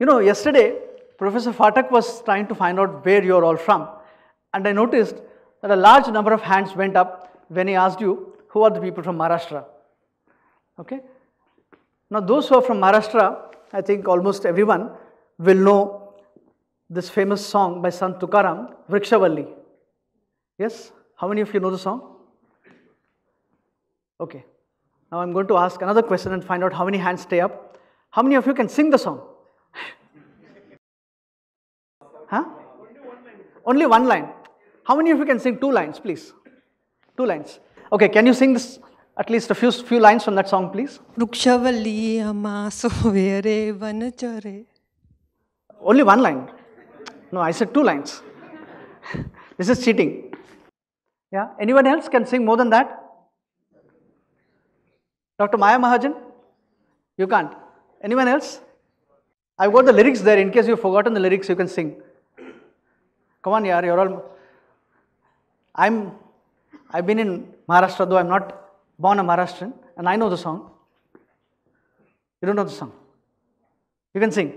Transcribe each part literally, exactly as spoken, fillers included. You know, yesterday Professor Fatak was trying to find out where you are all from, and I noticed that a large number of hands went up when he asked you who are the people from Maharashtra. Okay? Now those who are from Maharashtra, I think almost everyone will know this famous song by Santukaram Tukaram, Vrikshavalli. Yes? How many of you know the song? Okay. Now I am going to ask another question and find out how many hands stay up. How many of you can sing the song? Huh? Only one line. How many of you can sing two lines, please? Two lines. Okay, can you sing this, at least a few few lines from that song, please? Only one line. No, I said two lines. This is cheating. Yeah. Anyone else can sing more than that? Doctor Maya Mahajan? You can't. Anyone else? I've got the lyrics there. In case you've forgotten the lyrics, you can sing. Come on, yaar, you're all... I'm, I've been in Maharashtra, though I'm not born a Maharashtrian, and I know the song. You don't know the song. You can sing.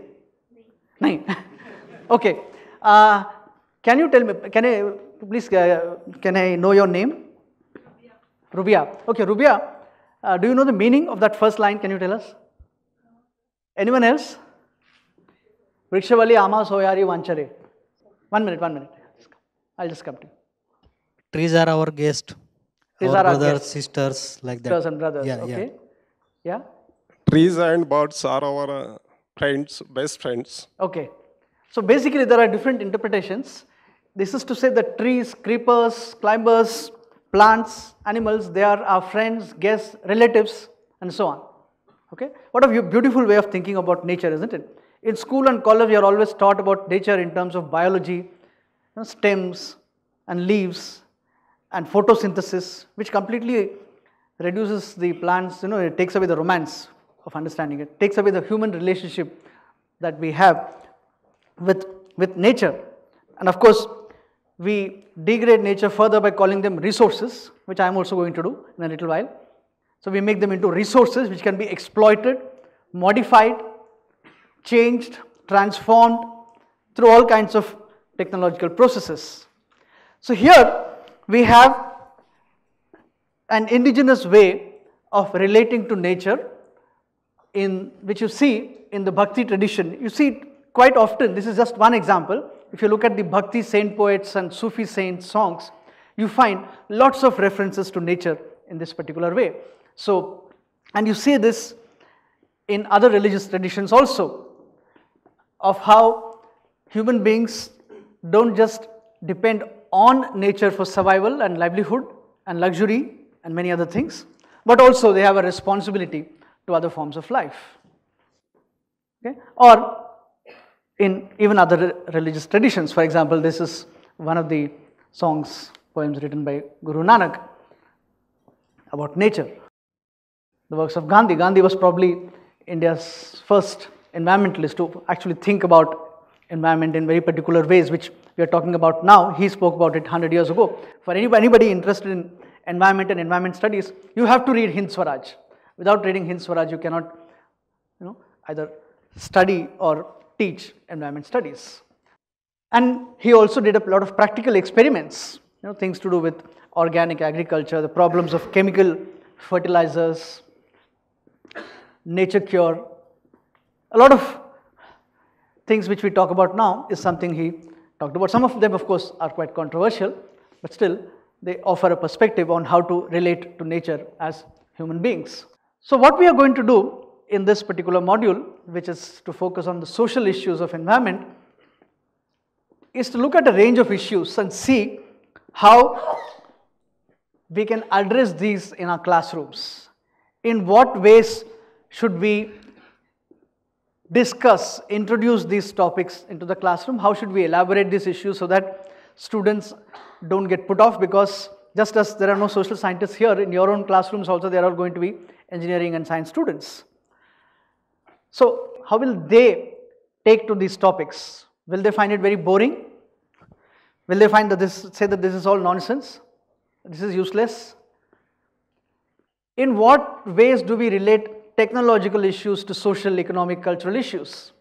Nahin. Okay. Uh, can you tell me, can I, please, uh, can I know your name? Rubia. Okay, Rubia. Uh, do you know the meaning of that first line? Can you tell us? Anyone else? Vrikshavali Ama Soyari Vanchare. One minute, one minute. I'll just come to you. Trees are our guest. Trees our are brothers, our guest. Sisters, like that. Sisters and brothers. Yeah, okay. Yeah. Yeah. Trees and birds are our uh, friends, best friends. Okay. So basically, there are different interpretations. This is to say that trees, creepers, climbers, plants, animals, they are our friends, guests, relatives, and so on. Okay? What a beautiful way of thinking about nature, isn't it? In school and college, you are always taught about nature in terms of biology, you know, stems and leaves and photosynthesis, which completely reduces the plants, you know, it takes away the romance of understanding it, it takes away the human relationship that we have with, with nature. And of course, we degrade nature further by calling them resources, which I am also going to do in a little while. So we make them into resources which can be exploited, modified, changed, transformed through all kinds of technological processes. So here we have an indigenous way of relating to nature, in which you see in the Bhakti tradition. You see it quite often. This is just one example. If you look at the Bhakti saint poets and Sufi saint songs, you find lots of references to nature in this particular way. So, and you see this in other religious traditions also, of how human beings don't just depend on nature for survival and livelihood and luxury and many other things, but also they have a responsibility to other forms of life. Okay? Or in even other religious traditions. For example, this is one of the songs, poems written by Guru Nanak about nature. The works of Gandhi. Gandhi was probably India's first environmentalist to actually think about environment in very particular ways, which we are talking about now. He spoke about it one hundred years ago. For anybody interested in environment and environment studies, you have to read Hind Swaraj. Without reading Hind Swaraj, you cannot, you know, either study or teach environment studies. And he also did a lot of practical experiments, you know, things to do with organic agriculture, the problems of chemical fertilizers, nature cure. A lot of things which we talk about now is something he talked about. Some of them, of course, are quite controversial, but still they offer a perspective on how to relate to nature as human beings. So what we are going to do in this particular module, which is to focus on the social issues of environment, is to look at a range of issues and see how we can address these in our classrooms. In what ways should we discuss, introduce these topics into the classroom? How should we elaborate these issues so that students don't get put off? Because just as there are no social scientists here, in your own classrooms also there are going to be engineering and science students. So, how will they take to these topics? Will they find it very boring? Will they find that this, say that this is all nonsense? This is useless? In what ways do we relate technological issues to social, economic, cultural issues?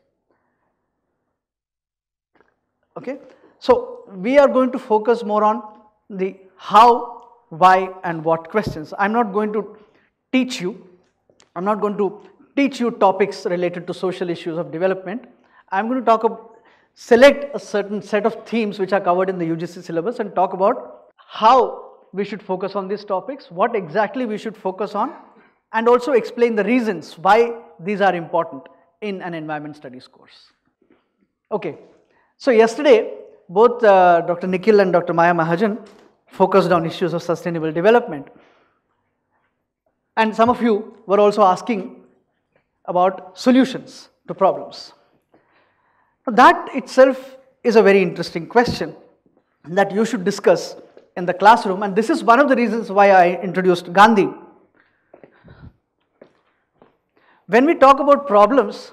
Okay. So, we are going to focus more on the how, why and what questions. I am not going to teach you, I am not going to teach you topics related to social issues of development. I am going to talk about, select a certain set of themes which are covered in the U G C syllabus and talk about how we should focus on these topics, what exactly we should focus on, and also explain the reasons why these are important in an environment studies course. Okay. So, yesterday both uh, Doctor Nikhil and Doctor Maya Mahajan focused on issues of sustainable development, and some of you were also asking about solutions to problems. Now, that itself is a very interesting question that you should discuss in the classroom, and this is one of the reasons why I introduced Gandhi. When we talk about problems,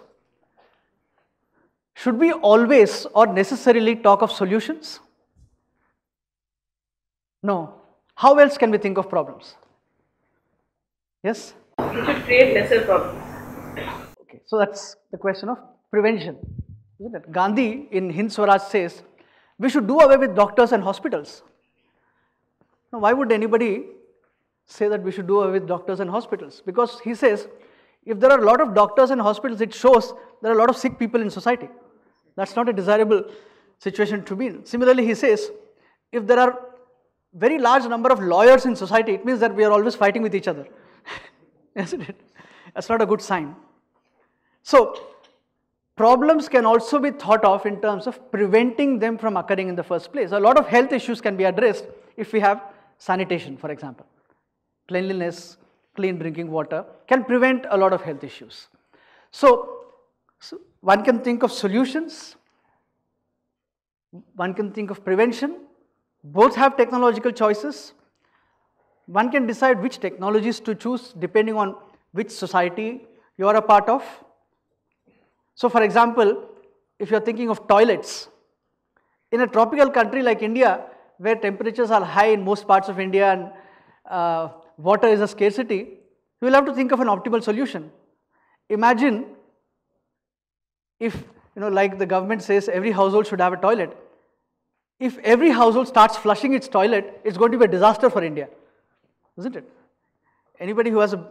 should we always or necessarily talk of solutions? No. How else can we think of problems? Yes? You should create lesser problems. Okay, so that's the question of prevention. Isn't it? Gandhi in Hind Swaraj says, we should do away with doctors and hospitals. Now, why would anybody say that we should do away with doctors and hospitals? Because he says, if there are a lot of doctors and hospitals, it shows there are a lot of sick people in society. That's not a desirable situation to be in. Similarly, he says, if there are very large number of lawyers in society, it means that we are always fighting with each other, isn't it? That's not a good sign. So, problems can also be thought of in terms of preventing them from occurring in the first place. A lot of health issues can be addressed if we have sanitation, for example. Cleanliness, clean drinking water can prevent a lot of health issues. So, so one can think of solutions, one can think of prevention. Both have technological choices. One can decide which technologies to choose depending on which society you are a part of. So, for example, if you are thinking of toilets, in a tropical country like India, where temperatures are high in most parts of India and uh, water is a scarcity, you will have to think of an optimal solution. Imagine if, you know, like the government says, every household should have a toilet. If every household starts flushing its toilet, it's going to be a disaster for India, isn't it? Anybody who has a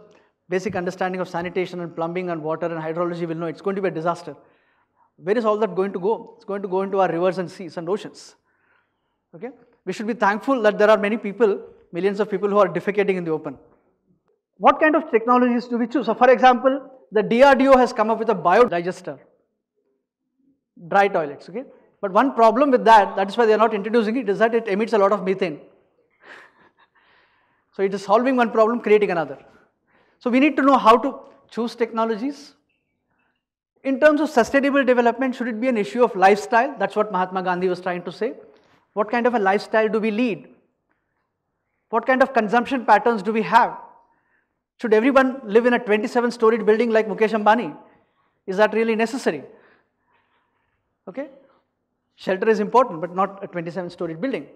basic understanding of sanitation and plumbing and water and hydrology will know it's going to be a disaster. Where is all that going to go? It's going to go into our rivers and seas and oceans. Okay? We should be thankful that there are many people, millions of people who are defecating in the open. What kind of technologies do we choose? So, for example, the D R D O has come up with a biodigester, dry toilets. Okay? But one problem with that, that is why they are not introducing it, is that it emits a lot of methane. So, it is solving one problem, creating another. So, we need to know how to choose technologies. In terms of sustainable development, should it be an issue of lifestyle? That is what Mahatma Gandhi was trying to say. What kind of a lifestyle do we lead? What kind of consumption patterns do we have? Should everyone live in a twenty-seven storied building like Mukesh Ambani? Is that really necessary? Okay? Shelter is important, but not a twenty-seven story building.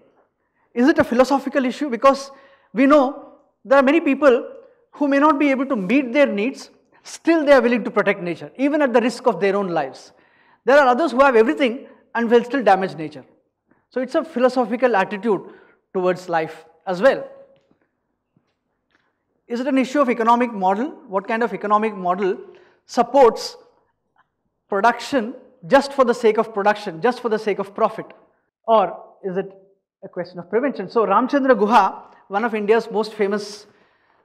Is it a philosophical issue? Because we know there are many people who may not be able to meet their needs, still they are willing to protect nature, even at the risk of their own lives. There are others who have everything and will still damage nature. So, it's a philosophical attitude towards life as well. Is it an issue of economic model? What kind of economic model supports production just for the sake of production, just for the sake of profit? Or is it a question of prevention? So, Ramchandra Guha, one of India's most famous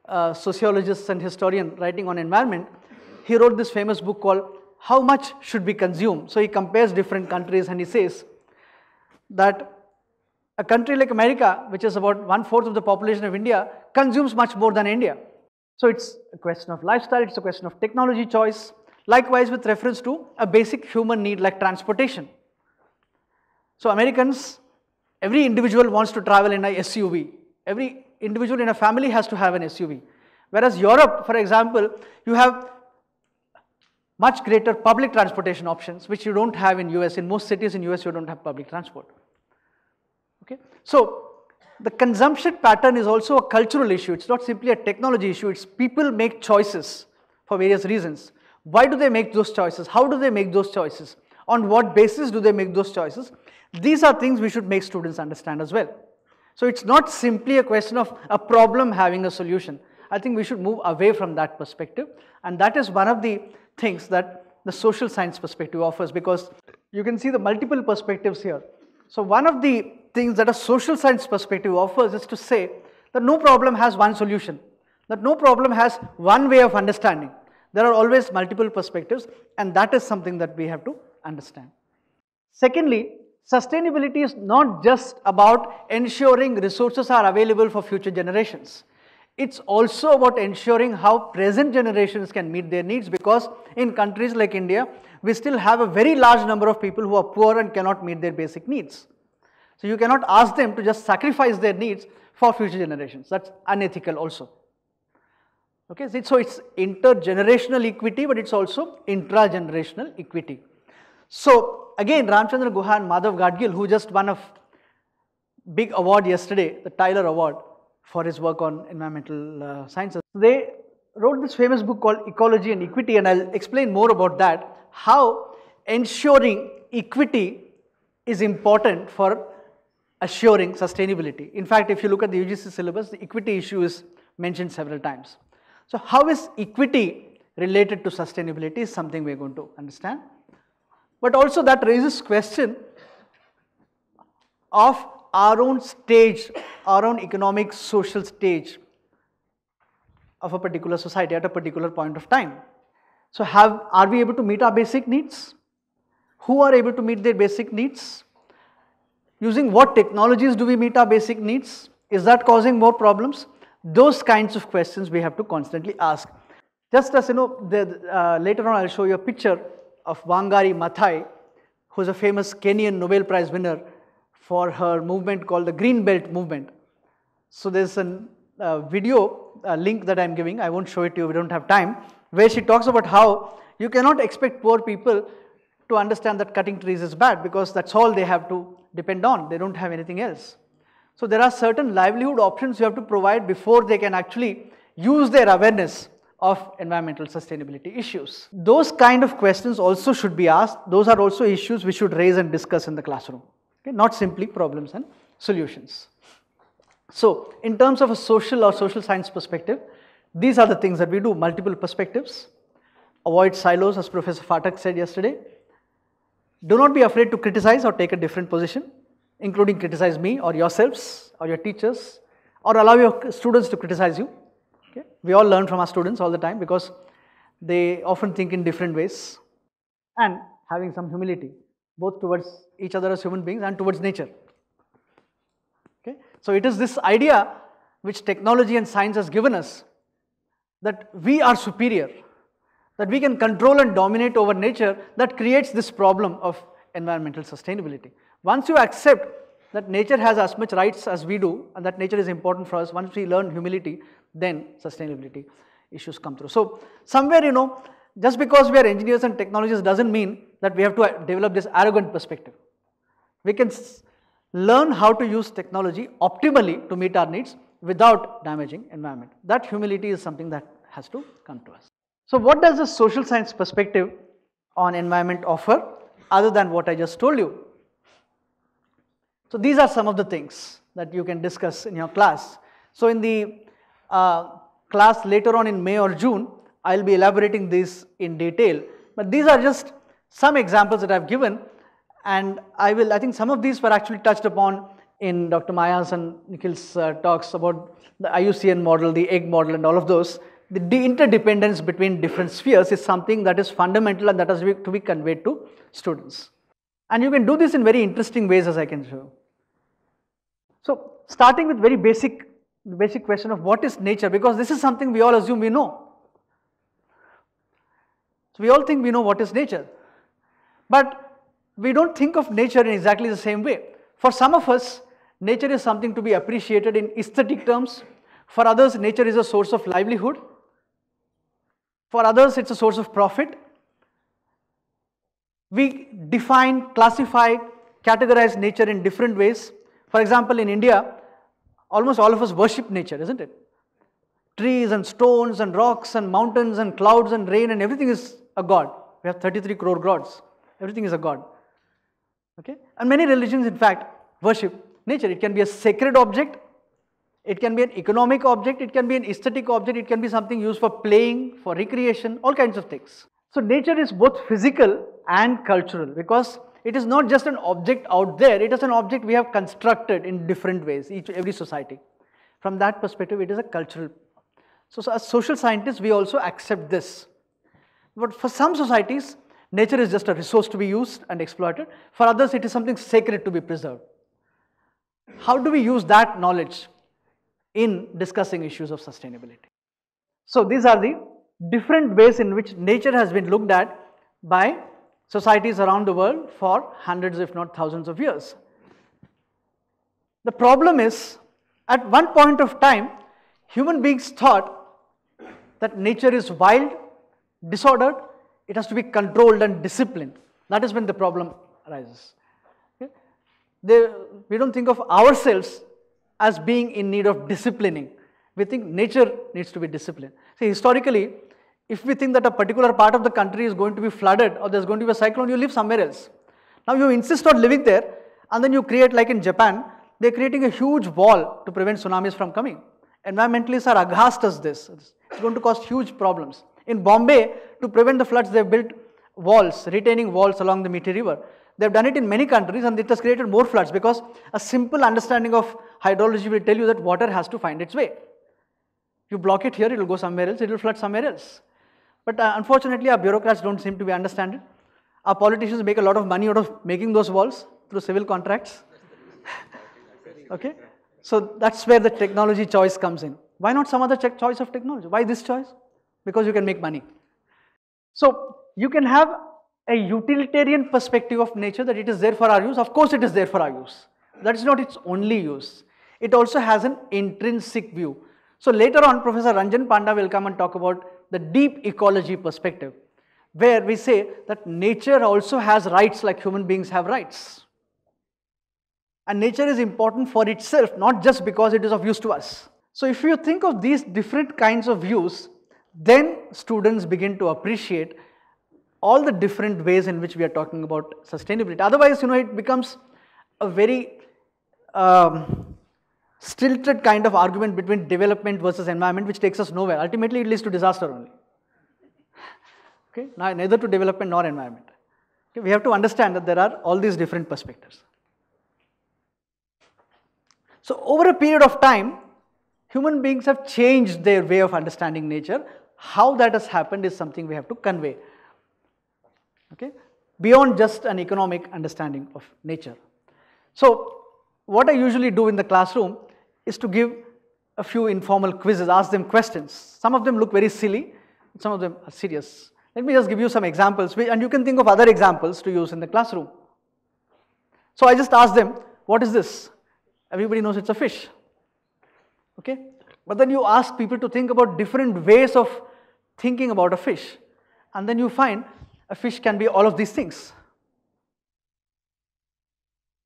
uh, sociologists and historian writing on environment, he wrote this famous book called How Much Should Be Consumed? So, he compares different countries and he says that a country like America, which is about one-fourth of the population of India, consumes much more than India. So, it's a question of lifestyle, it's a question of technology choice. Likewise, with reference to a basic human need like transportation. So, Americans, every individual wants to travel in an S U V. Every individual in a family has to have an S U V. Whereas Europe, for example, you have much greater public transportation options, which you don't have in U S. In most cities in U S, you don't have public transport. Okay? So, the consumption pattern is also a cultural issue. It's not simply a technology issue. It's people make choices for various reasons. Why do they make those choices? How do they make those choices? On what basis do they make those choices? These are things we should make students understand as well. So it's not simply a question of a problem having a solution. I think we should move away from that perspective, and that is one of the things that the social science perspective offers, because you can see the multiple perspectives here. So one of the things that a social science perspective offers is to say that no problem has one solution, that no problem has one way of understanding. There are always multiple perspectives, and that is something that we have to understand. Secondly, sustainability is not just about ensuring resources are available for future generations. It's also about ensuring how present generations can meet their needs, because in countries like India, we still have a very large number of people who are poor and cannot meet their basic needs. So you cannot ask them to just sacrifice their needs for future generations. That's unethical also. Okay, so it's intergenerational equity, but it's also intragenerational equity. So again, Ramchandra Guha and Madhav Gadgil, who just won a big award yesterday, the Tyler Award, for his work on environmental uh, sciences. They wrote this famous book called Ecology and Equity, and I'll explain more about that, how ensuring equity is important for assuring sustainability. In fact, if you look at the U G C syllabus, the equity issue is mentioned several times. So how is equity related to sustainability is something we're going to understand. But also that raises question of our own stage, our own economic, social stage of a particular society at a particular point of time. So have, are we able to meet our basic needs? Who are able to meet their basic needs? Using what technologies do we meet our basic needs? Is that causing more problems? Those kinds of questions we have to constantly ask. Just as you know, the, uh, later on I'll show you a picture of Wangari Maathai, who's a famous Kenyan Nobel Prize winner for her movement called the Green Belt Movement. So there's a uh, video uh, link that I'm giving, I won't show it to you, we don't have time, where she talks about how you cannot expect poor people to understand that cutting trees is bad, because that's all they have to depend on, they don't have anything else. So there are certain livelihood options you have to provide before they can actually use their awareness of environmental sustainability issues. Those kind of questions also should be asked, those are also issues we should raise and discuss in the classroom. Okay, not simply problems and solutions. So in terms of a social or social science perspective, these are the things that we do, multiple perspectives, avoid silos as Professor Fatak said yesterday, do not be afraid to criticize or take a different position, including criticize me or yourselves or your teachers, or allow your students to criticize you. Okay? We all learn from our students all the time, because they often think in different ways, and having some humility, both towards each other as human beings and towards nature. Okay? So it is this idea which technology and science has given us, that we are superior, that we can control and dominate over nature, that creates this problem of environmental sustainability. Once you accept that nature has as much rights as we do, and that nature is important for us, once we learn humility, then sustainability issues come through. So somewhere, you know, just because we are engineers and technologists doesn't mean that we have to develop this arrogant perspective. We can learn how to use technology optimally to meet our needs without damaging environment. That humility is something that has to come to us. So what does the social science perspective on environment offer other than what I just told you? So these are some of the things that you can discuss in your class. So in the uh, class later on in May or June, I will be elaborating this in detail, but these are just some examples that I have given, and I will, I think some of these were actually touched upon in Doctor Maya's and Nikhil's uh, talks about the I U C N model, the egg model and all of those. The interdependence between different spheres is something that is fundamental and that has to be conveyed to students. And you can do this in very interesting ways, as I can show. So starting with very basic, basic question of what is nature, because this is something we all assume we know. So we all think we know what is nature. But we don't think of nature in exactly the same way. For some of us, nature is something to be appreciated in aesthetic terms. For others, nature is a source of livelihood. For others, it's a source of profit. We define, classify, categorize nature in different ways. For example, in India, almost all of us worship nature, isn't it? Trees and stones and rocks and mountains and clouds and rain and everything is a god. We have thirty-three crore gods. Everything is a god. Okay? And many religions, in fact, worship nature. It can be a sacred object, it can be an economic object, it can be an aesthetic object, it can be something used for playing, for recreation, all kinds of things. So nature is both physical and cultural, because it is not just an object out there, it is an object we have constructed in different ways, each every society. From that perspective, it is a cultural. So, so as social scientists, we also accept this. But for some societies, nature is just a resource to be used and exploited. For others, it is something sacred to be preserved. How do we use that knowledge in discussing issues of sustainability? So these are the different ways in which nature has been looked at by societies around the world for hundreds, if not thousands of years. The problem is, at one point of time, human beings thought that nature is wild, disordered, it has to be controlled and disciplined. That is when the problem arises. Okay? They, we don't think of ourselves as being in need of disciplining. We think nature needs to be disciplined. See, historically, if we think that a particular part of the country is going to be flooded or there's going to be a cyclone, you live somewhere else. Now you insist on living there, and then you create, like in Japan, they're creating a huge wall to prevent tsunamis from coming. Environmentalists are aghast at this. It's going to cause huge problems. In Bombay, to prevent the floods, they've built walls, retaining walls along the Mithi River. They've done it in many countries, and it has created more floods, because a simple understanding of hydrology will tell you that water has to find its way. You block it here, it will go somewhere else, it will flood somewhere else. But uh, unfortunately, our bureaucrats don't seem to be understand it. Our politicians make a lot of money out of making those walls through civil contracts. Okay? So that's where the technology choice comes in. Why not some other choice of technology? Why this choice? Because you can make money. So you can have a utilitarian perspective of nature, that it is there for our use. Of course it is there for our use. That is not its only use. It also has an intrinsic view. So later on, Professor Ranjan Panda will come and talk about the deep ecology perspective, where we say that nature also has rights like human beings have rights. And nature is important for itself, not just because it is of use to us. So if you think of these different kinds of views, then students begin to appreciate all the different ways in which we are talking about sustainability. Otherwise, you know, it becomes a very um, stilted kind of argument between development versus environment, which takes us nowhere. Ultimately, it leads to disaster only. Okay? Now, neither to development nor environment. Okay? We have to understand that there are all these different perspectives. So, over a period of time, human beings have changed their way of understanding nature. How that has happened is something we have to convey, okay, beyond just an economic understanding of nature. So, what I usually do in the classroom is to give a few informal quizzes, ask them questions. Some of them look very silly, some of them are serious. Let me just give you some examples, and you can think of other examples to use in the classroom. So, I just ask them, what is this? Everybody knows it's a fish. Okay? But then you ask people to think about different ways of thinking about a fish, and then you find a fish can be all of these things,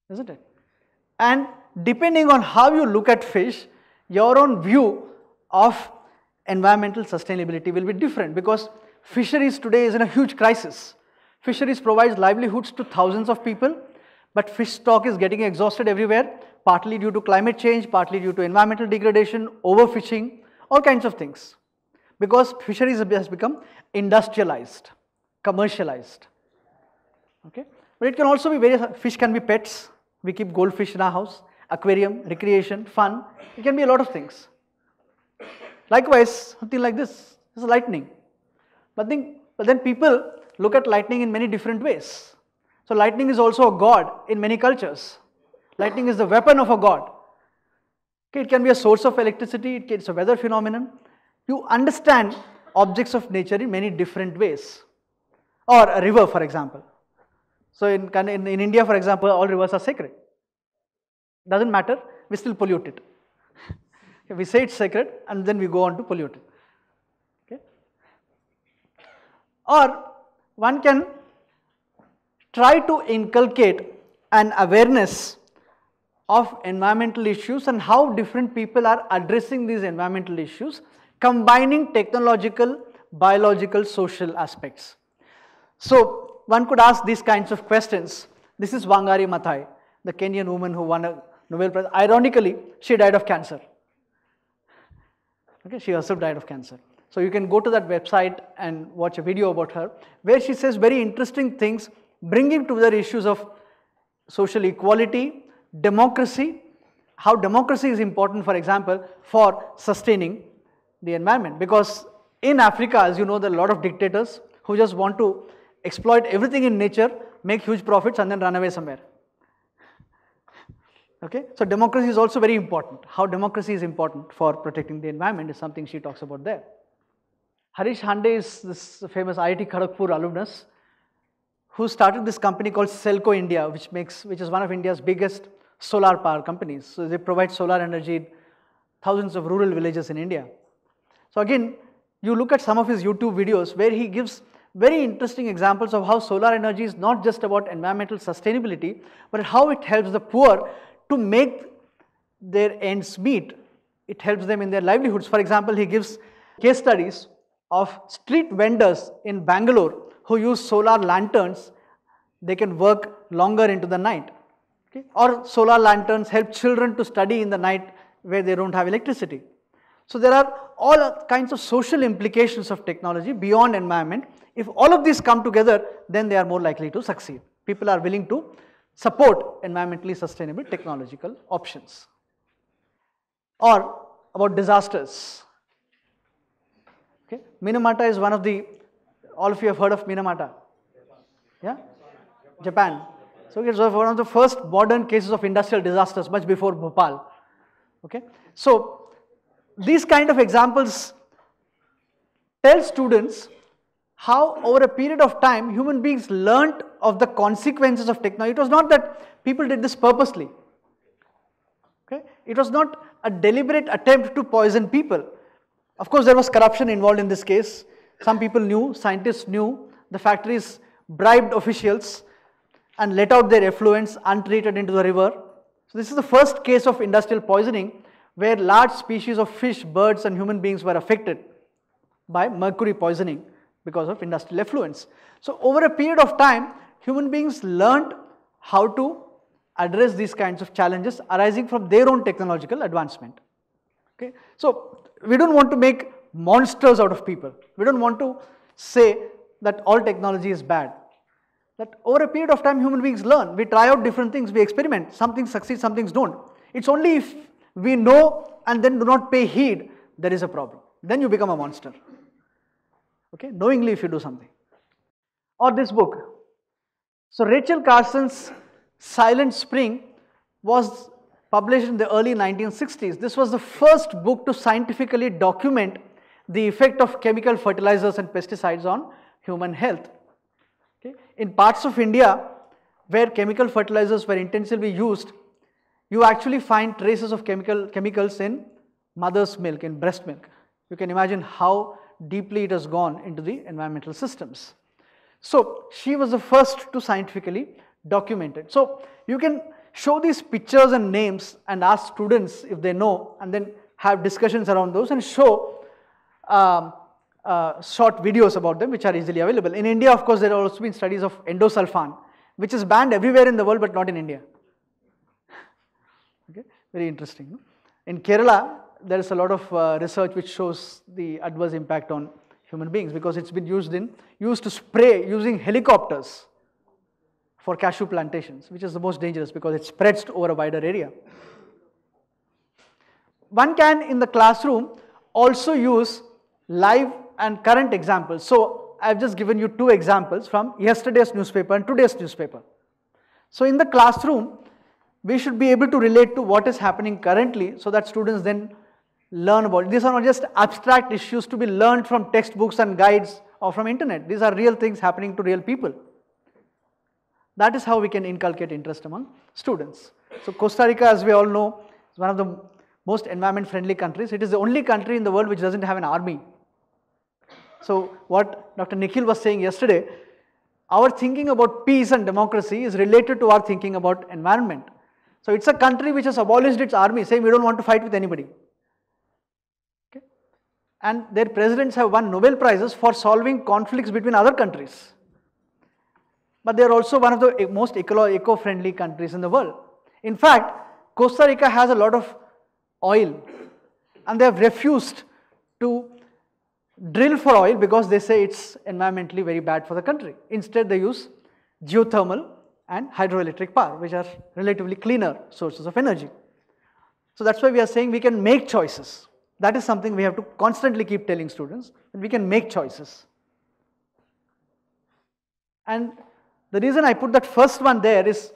isn't it? And depending on how you look at fish, your own view of environmental sustainability will be different, because fisheries today is in a huge crisis. Fisheries provides livelihoods to thousands of people, but fish stock is getting exhausted everywhere, partly due to climate change, partly due to environmental degradation, overfishing, all kinds of things, because fisheries has become industrialized, commercialized. Okay? But it can also be various, fish can be pets, we keep goldfish in our house, aquarium, recreation, fun, it can be a lot of things. Likewise, something like this, this is lightning. But then, but then people look at lightning in many different ways. So lightning is also a god in many cultures. Lightning is the weapon of a god. Okay, it can be a source of electricity, it can, it's a weather phenomenon. You understand objects of nature in many different ways. Or a river, for example. So in, in, in India, for example, all rivers are sacred. Doesn't matter, we still pollute it. Okay, we say it's sacred and then we go on to pollute it. Okay? Or one can try to inculcate an awareness of environmental issues and how different people are addressing these environmental issues, combining technological, biological, social aspects. So one could ask these kinds of questions. This is Wangari Maathai, the Kenyan woman who won a Nobel Prize. Ironically, she died of cancer. Okay, she also died of cancer. So you can go to that website and watch a video about her, where she says very interesting things, bringing together issues of social equality, democracy, how democracy is important, for example, for sustaining the environment. Because in Africa, as you know, there are a lot of dictators who just want to exploit everything in nature, make huge profits and then run away somewhere. Okay, so democracy is also very important. How democracy is important for protecting the environment is something she talks about there. Harish Hande is this famous I I T Kharagpur alumnus who started this company called Selco India, which makes, which is one of India's biggest solar power companies. So they provide solar energy in thousands of rural villages in India. So again, you look at some of his YouTube videos where he gives very interesting examples of how solar energy is not just about environmental sustainability, but how it helps the poor to make their ends meet. It helps them in their livelihoods. For example, he gives case studies of street vendors in Bangalore who use solar lanterns. They can work longer into the night. Okay? Or solar lanterns help children to study in the night where they don't have electricity. So there are all kinds of social implications of technology beyond environment. If all of these come together, then they are more likely to succeed. People are willing to support environmentally sustainable technological options. Or about disasters. Okay. Minamata is one of the, all of you have heard of Minamata? Yeah? Japan. So it was one of the first modern cases of industrial disasters, much before Bhopal. Okay. So these kind of examples tell students how over a period of time human beings learnt of the consequences of technology. It was not that people did this purposely. Okay? It was not a deliberate attempt to poison people. Of course, there was corruption involved in this case. Some people knew, scientists knew, the factories bribed officials and let out their effluents untreated into the river. So this is the first case of industrial poisoning, where large species of fish, birds and human beings were affected by mercury poisoning because of industrial effluents. So over a period of time, human beings learned how to address these kinds of challenges arising from their own technological advancement. Okay? So we don't want to make monsters out of people. We don't want to say that all technology is bad. That over a period of time, human beings learn. We try out different things, we experiment. Some things succeed, some things don't. It's only if we know and then do not pay heed, there is a problem. Then you become a monster. Okay, knowingly if you do something. Or this book. So Rachel Carson's Silent Spring was published in the early nineteen sixties. This was the first book to scientifically document the effect of chemical fertilizers and pesticides on human health. Okay. In parts of India where chemical fertilizers were intensively used, you actually find traces of chemical chemicals in mother's milk, in breast milk. You can imagine how deeply it has gone into the environmental systems. So she was the first to scientifically document it. So you can show these pictures and names and ask students if they know, and then have discussions around those and show um, uh, short videos about them which are easily available. In India, of course, there have also been studies of endosulfan, which is banned everywhere in the world but not in India. Okay, very interesting. No? In Kerala, there is a lot of uh, research which shows the adverse impact on human beings because it's been used in used to spray using helicopters for cashew plantations, which is the most dangerous because it spreads over a wider area. One can, in the classroom, also use live and current examples. So I've just given you two examples from yesterday's newspaper and today's newspaper. So in the classroom, we should be able to relate to what is happening currently so that students then learn about it. These are not just abstract issues to be learned from textbooks and guides or from internet. These are real things happening to real people. That is how we can inculcate interest among students. So Costa Rica, as we all know, is one of the most environment friendly countries. It is the only country in the world which doesn't have an army. So what Doctor Nikhil was saying yesterday, our thinking about peace and democracy is related to our thinking about environment. So it's a country which has abolished its army, saying we don't want to fight with anybody. Okay? And their presidents have won Nobel Prizes for solving conflicts between other countries. but they are also one of the most eco-friendly countries in the world. In fact, Costa Rica has a lot of oil and they have refused to drill for oil because they say it's environmentally very bad for the country. Instead, they use geothermal and hydroelectric power, which are relatively cleaner sources of energy. So that's why we are saying we can make choices. That is something we have to constantly keep telling students, that we can make choices. And the reason I put that first one there is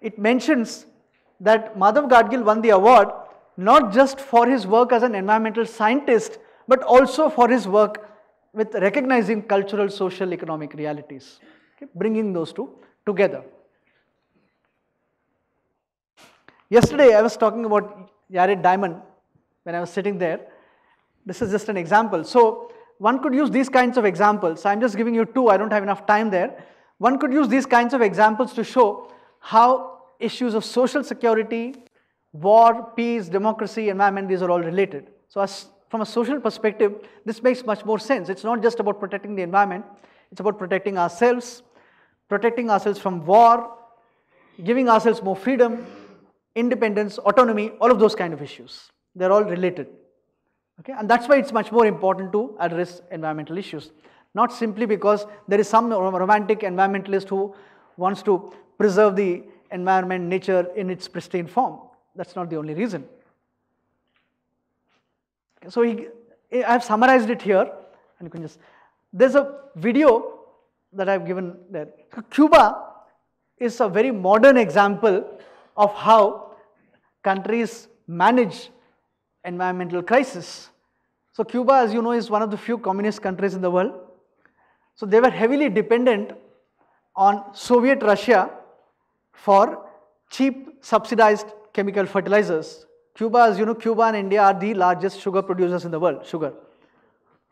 it mentions that Madhav Gadgil won the award not just for his work as an environmental scientist, but also for his work with recognizing cultural, social, economic realities, okay, bringing those two together. Yesterday, I was talking about Jared Diamond when I was sitting there. This is just an example. So, one could use these kinds of examples. I am just giving you two, I don't have enough time there. One could use these kinds of examples to show how issues of social security, war, peace, democracy, environment, these are all related. So, as from a social perspective, this makes much more sense. It's not just about protecting the environment, it's about protecting ourselves, protecting ourselves from war, giving ourselves more freedom, independence, autonomy, all of those kind of issues. They're all related. Okay? And that's why it's much more important to address environmental issues. Not simply because there is some romantic environmentalist who wants to preserve the environment, nature in its pristine form. That's not the only reason. So, I have summarized it here and you can just, there is a video that I have given there. Cuba is a very modern example of how countries manage environmental crisis. So, Cuba, as you know, is one of the few communist countries in the world. So, they were heavily dependent on Soviet Russia for cheap subsidized chemical fertilizers. Cuba, as you know, Cuba and India are the largest sugar producers in the world, sugar,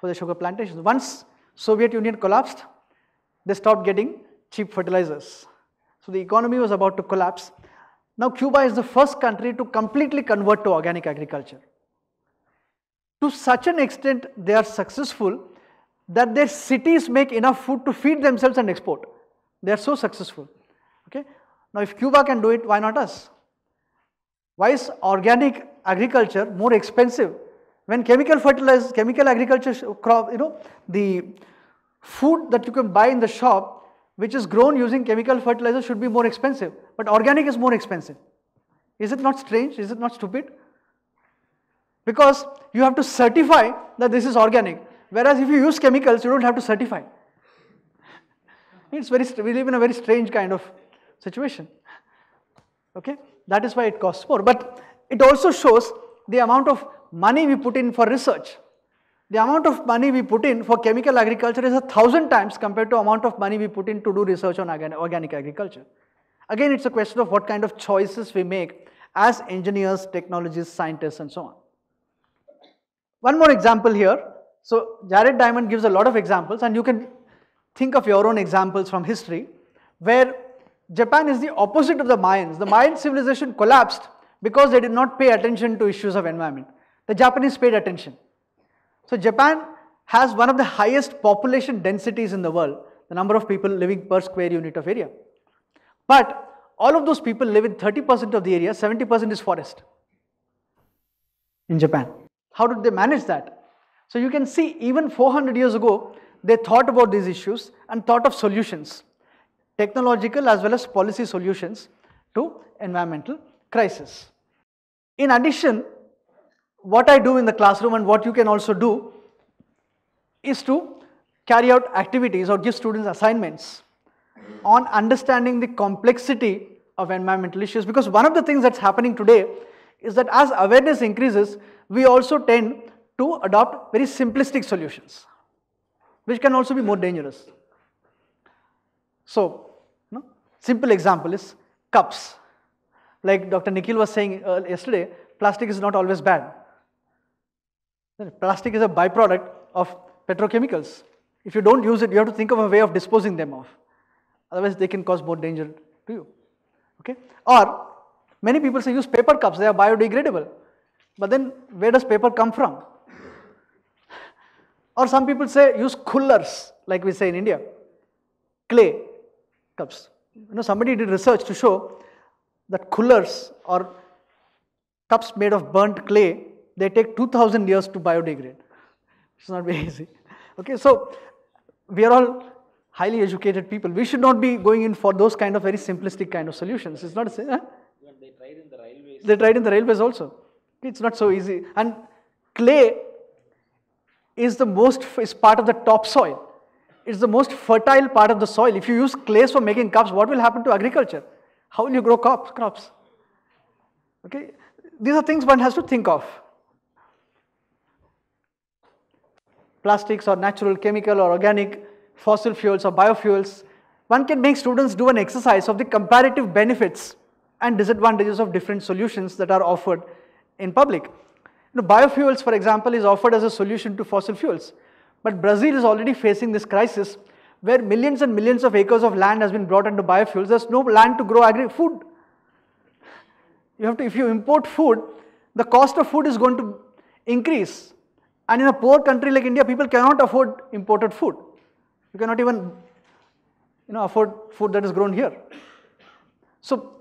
for the sugar plantations. Once Soviet Union collapsed, they stopped getting cheap fertilizers. So, the economy was about to collapse. Now, Cuba is the first country to completely convert to organic agriculture. To such an extent, they are successful that their cities make enough food to feed themselves and export. They are so successful. Okay? Now, if Cuba can do it, why not us? Why is organic agriculture more expensive when chemical fertilizers, chemical agriculture crop, you know, the food that you can buy in the shop which is grown using chemical fertilizers should be more expensive, but organic is more expensive. Is it not strange? Is it not stupid? Because you have to certify that this is organic, whereas if you use chemicals, you don't have to certify. It's very, we live in a very strange kind of situation. Okay? That is why it costs more, but it also shows the amount of money we put in for research. The amount of money we put in for chemical agriculture is a thousand times compared to amount of money we put in to do research on organic agriculture. Again, it's a question of what kind of choices we make as engineers, technologists, scientists and so on. One more example here. So, Jared Diamond gives a lot of examples and you can think of your own examples from history where Japan is the opposite of the Mayans. The Mayan civilization collapsed because they did not pay attention to issues of environment. The Japanese paid attention. So, Japan has one of the highest population densities in the world, the number of people living per square unit of area. But all of those people live in thirty percent of the area, seventy percent is forest in Japan. How did they manage that? So, you can see even four hundred years ago, they thought about these issues and thought of solutions. Technological as well as policy solutions to environmental crisis. In addition, what I do in the classroom and what you can also do is to carry out activities or give students assignments on understanding the complexity of environmental issues, because one of the things that's happening today is that as awareness increases, we also tend to adopt very simplistic solutions, which can also be more dangerous. So, simple example is cups. Like Doctor Nikhil was saying uh, yesterday, plastic is not always bad. Plastic is a byproduct of petrochemicals. If you don't use it, you have to think of a way of disposing them of. Otherwise, they can cause more danger to you. Okay? Or many people say use paper cups, they are biodegradable. But then where does paper come from? Or some people say use coolers, like we say in India. Clay. cups. You know, somebody did research to show that coolers or cups made of burnt clay, they take two thousand years to biodegrade. It's not very easy. Okay, so we are all highly educated people. We should not be going in for those kind of very simplistic kind of solutions. It's not. Huh? Yeah, they tried in the railways. They tried in the railways also. It's not so easy. And clay is the most is part of the topsoil. It's the most fertile part of the soil. If you use clays for making cups, what will happen to agriculture? How will you grow crops? Okay, these are things one has to think of. Plastics or natural, chemical or organic, fossil fuels or biofuels. One can make students do an exercise of the comparative benefits and disadvantages of different solutions that are offered in public. You know, biofuels, for example, is offered as a solution to fossil fuels. But Brazil is already facing this crisis where millions and millions of acres of land has been brought into biofuels. There's no land to grow agri food. You have to, if you import food, the cost of food is going to increase. And in a poor country like India, people cannot afford imported food. You cannot even, you know, afford food that is grown here. So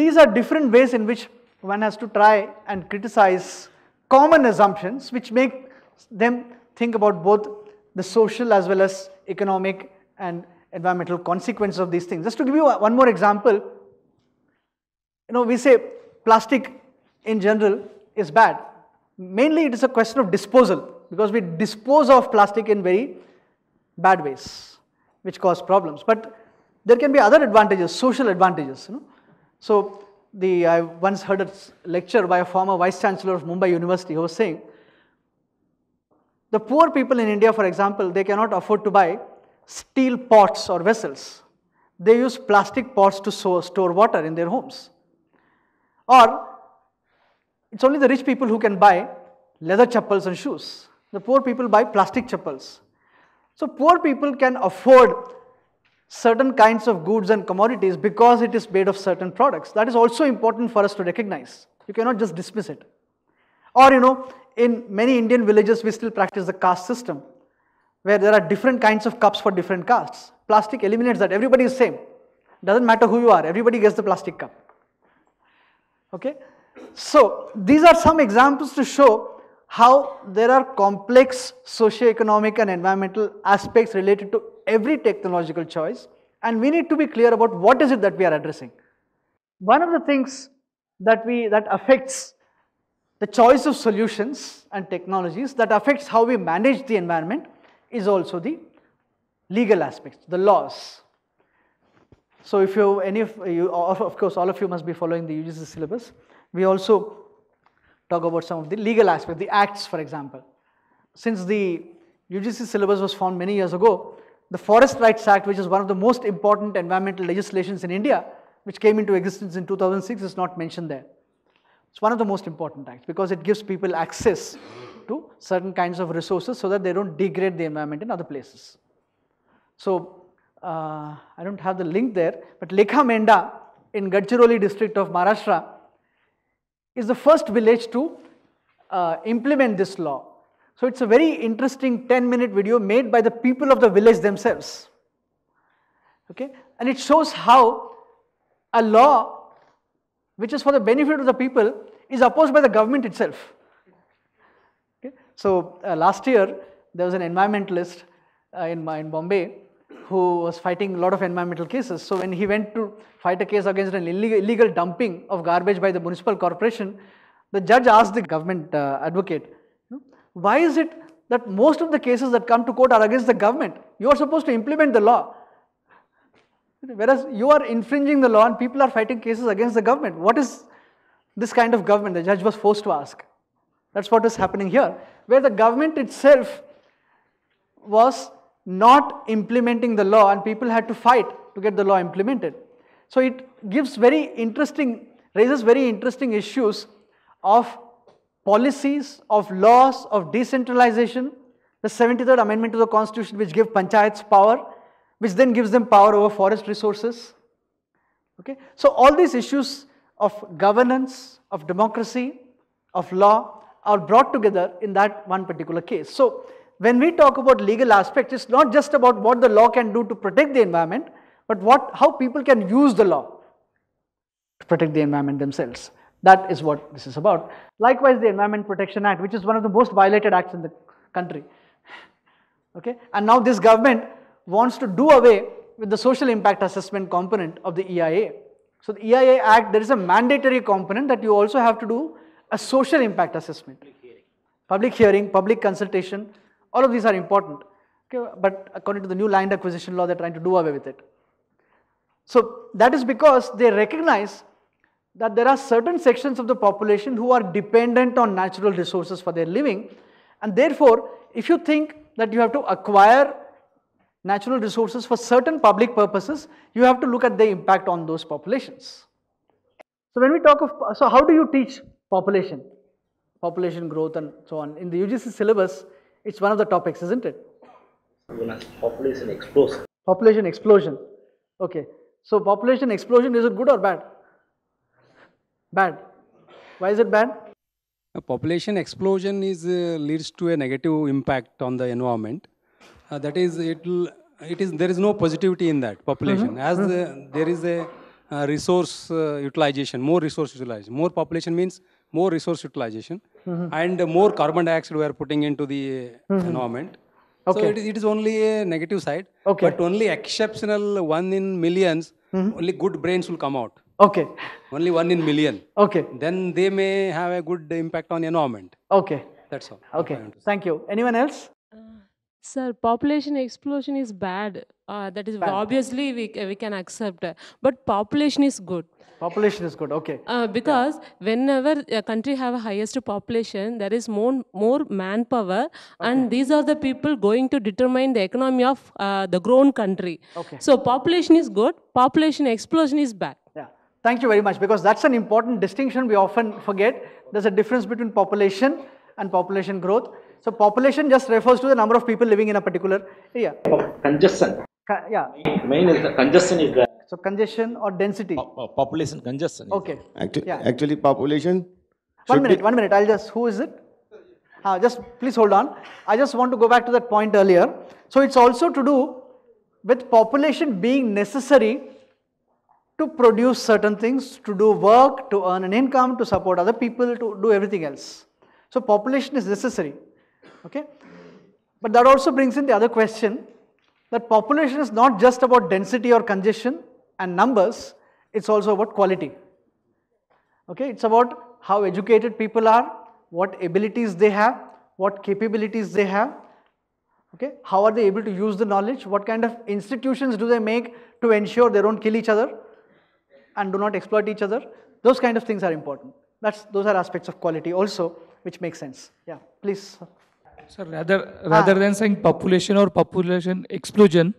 these are different ways in which one has to try and criticize common assumptions which make them think about both the social as well as economic and environmental consequences of these things. Just to give you one more example, you know, we say plastic in general is bad. Mainly it is a question of disposal, because we dispose of plastic in very bad ways which cause problems. But there can be other advantages, social advantages. You know? So the, I once heard a lecture by a former Vice Chancellor of Mumbai University who was saying, the poor people in India, for example, they cannot afford to buy steel pots or vessels. They use plastic pots to store water in their homes. Or it's only the rich people who can buy leather chappals and shoes. The poor people buy plastic chappals. So poor people can afford certain kinds of goods and commodities because it is made of certain products. That is also important for us to recognize. You cannot just dismiss it. Or, you know, in many Indian villages, we still practice the caste system, where there are different kinds of cups for different castes. Plastic eliminates that. Everybody is same. Doesn't matter who you are. Everybody gets the plastic cup. Okay. So these are some examples to show how there are complex socio-economic and environmental aspects related to every technological choice, and we need to be clear about what is it that we are addressing. One of the things that we that affects the choice of solutions and technologies, that affects how we manage the environment, is also the legal aspects, the laws. So if you, any of you, of course all of you must be following the U G C syllabus. We also talk about some of the legal aspects, the acts, for example. Since the U G C syllabus was formed many years ago, the Forest Rights Act, which is one of the most important environmental legislations in India, which came into existence in two thousand six, is not mentioned there. It's one of the most important acts because it gives people access to certain kinds of resources so that they don't degrade the environment in other places. So uh, I don't have the link there, but Lekha Menda in Gadchiroli district of Maharashtra is the first village to uh, implement this law. So it's a very interesting ten minute video made by the people of the village themselves. Okay? And it shows how a law which is for the benefit of the people is opposed by the government itself. Okay? So uh, last year there was an environmentalist uh, in, in Bombay who was fighting a lot of environmental cases. So when he went to fight a case against an illegal, illegal dumping of garbage by the municipal corporation, the judge asked the government uh, advocate, why is it that most of the cases that come to court are against the government? You are supposed to implement the law. Whereas you are infringing the law and people are fighting cases against the government. What is this kind of government? The judge was forced to ask. That's what is happening here, where the government itself was not implementing the law and people had to fight to get the law implemented. So it gives very interesting, raises very interesting issues of policies, of laws, of decentralization, the seventy-third amendment to the constitution which gives panchayats power, which then gives them power over forest resources. Okay? So all these issues of governance, of democracy, of law are brought together in that one particular case. So when we talk about legal aspects, it's not just about what the law can do to protect the environment, but what, how people can use the law to protect the environment themselves. That is what this is about. Likewise, the Environment Protection Act, which is one of the most violated acts in the country. Okay? And now this government wants to do away with the social impact assessment component of the E I A. So, the E I A Act, there is a mandatory component that you also have to do a social impact assessment. Public hearing, public, hearing, public consultation, all of these are important. Okay? But according to the new land acquisition law, they are trying to do away with it. So, that is because they recognize that there are certain sections of the population who are dependent on natural resources for their living, and therefore, if you think that you have to acquire natural resources for certain public purposes, you have to look at the impact on those populations. So, when we talk of, so how do you teach population, population growth and so on? In the U G C syllabus, it's one of the topics, isn't it? Population explosion. Population explosion, okay. So, population explosion, is it good or bad? Bad. Why is it bad? A population explosion is, uh, leads to a negative impact on the environment. Uh, that is, it'll, it is, there is no positivity in that population. Mm-hmm. As the, there is a uh, resource uh, utilization, more resource utilization. More population means more resource utilization, mm-hmm. and uh, more carbon dioxide we are putting into the mm-hmm. environment. Okay. So, it is, it is only a negative side, okay. but only exceptional one in millions, mm-hmm. only good brains will come out. Okay. Only one in million. Okay. Then they may have a good impact on environment. Okay. That's all. Okay. Thank you. Anyone else? Uh, sir, population explosion is bad. Uh, that is bad. Obviously we we can accept. But population is good. Population is good. Okay. Uh, because yeah. whenever a country have a highest population, there is more more manpower, okay. and these are the people going to determine the economy of uh, the grown country. Okay. So population is good. Population explosion is bad. Thank you very much, because that's an important distinction we often forget. There's a difference between population and population growth. So, population just refers to the number of people living in a particular area. Congestion. Con yeah. Main is the congestion is there. So, congestion or density. Po population congestion. Okay. Actu yeah. Actually, population. One minute, one minute. I'll just, who is it? Ah, just please hold on. I just want to go back to that point earlier. So, it's also to do with population being necessary to produce certain things, to do work, to earn an income, to support other people, to do everything else. So, population is necessary, okay. But that also brings in the other question, that population is not just about density or congestion and numbers, it's also about quality, okay. It's about how educated people are, what abilities they have, what capabilities they have. Okay, how are they able to use the knowledge, what kind of institutions do they make to ensure they don't kill each other and do not exploit each other. Those kind of things are important. That's, those are aspects of quality also, which makes sense. Yeah, please. Sir, rather, rather ah. than saying population or population explosion,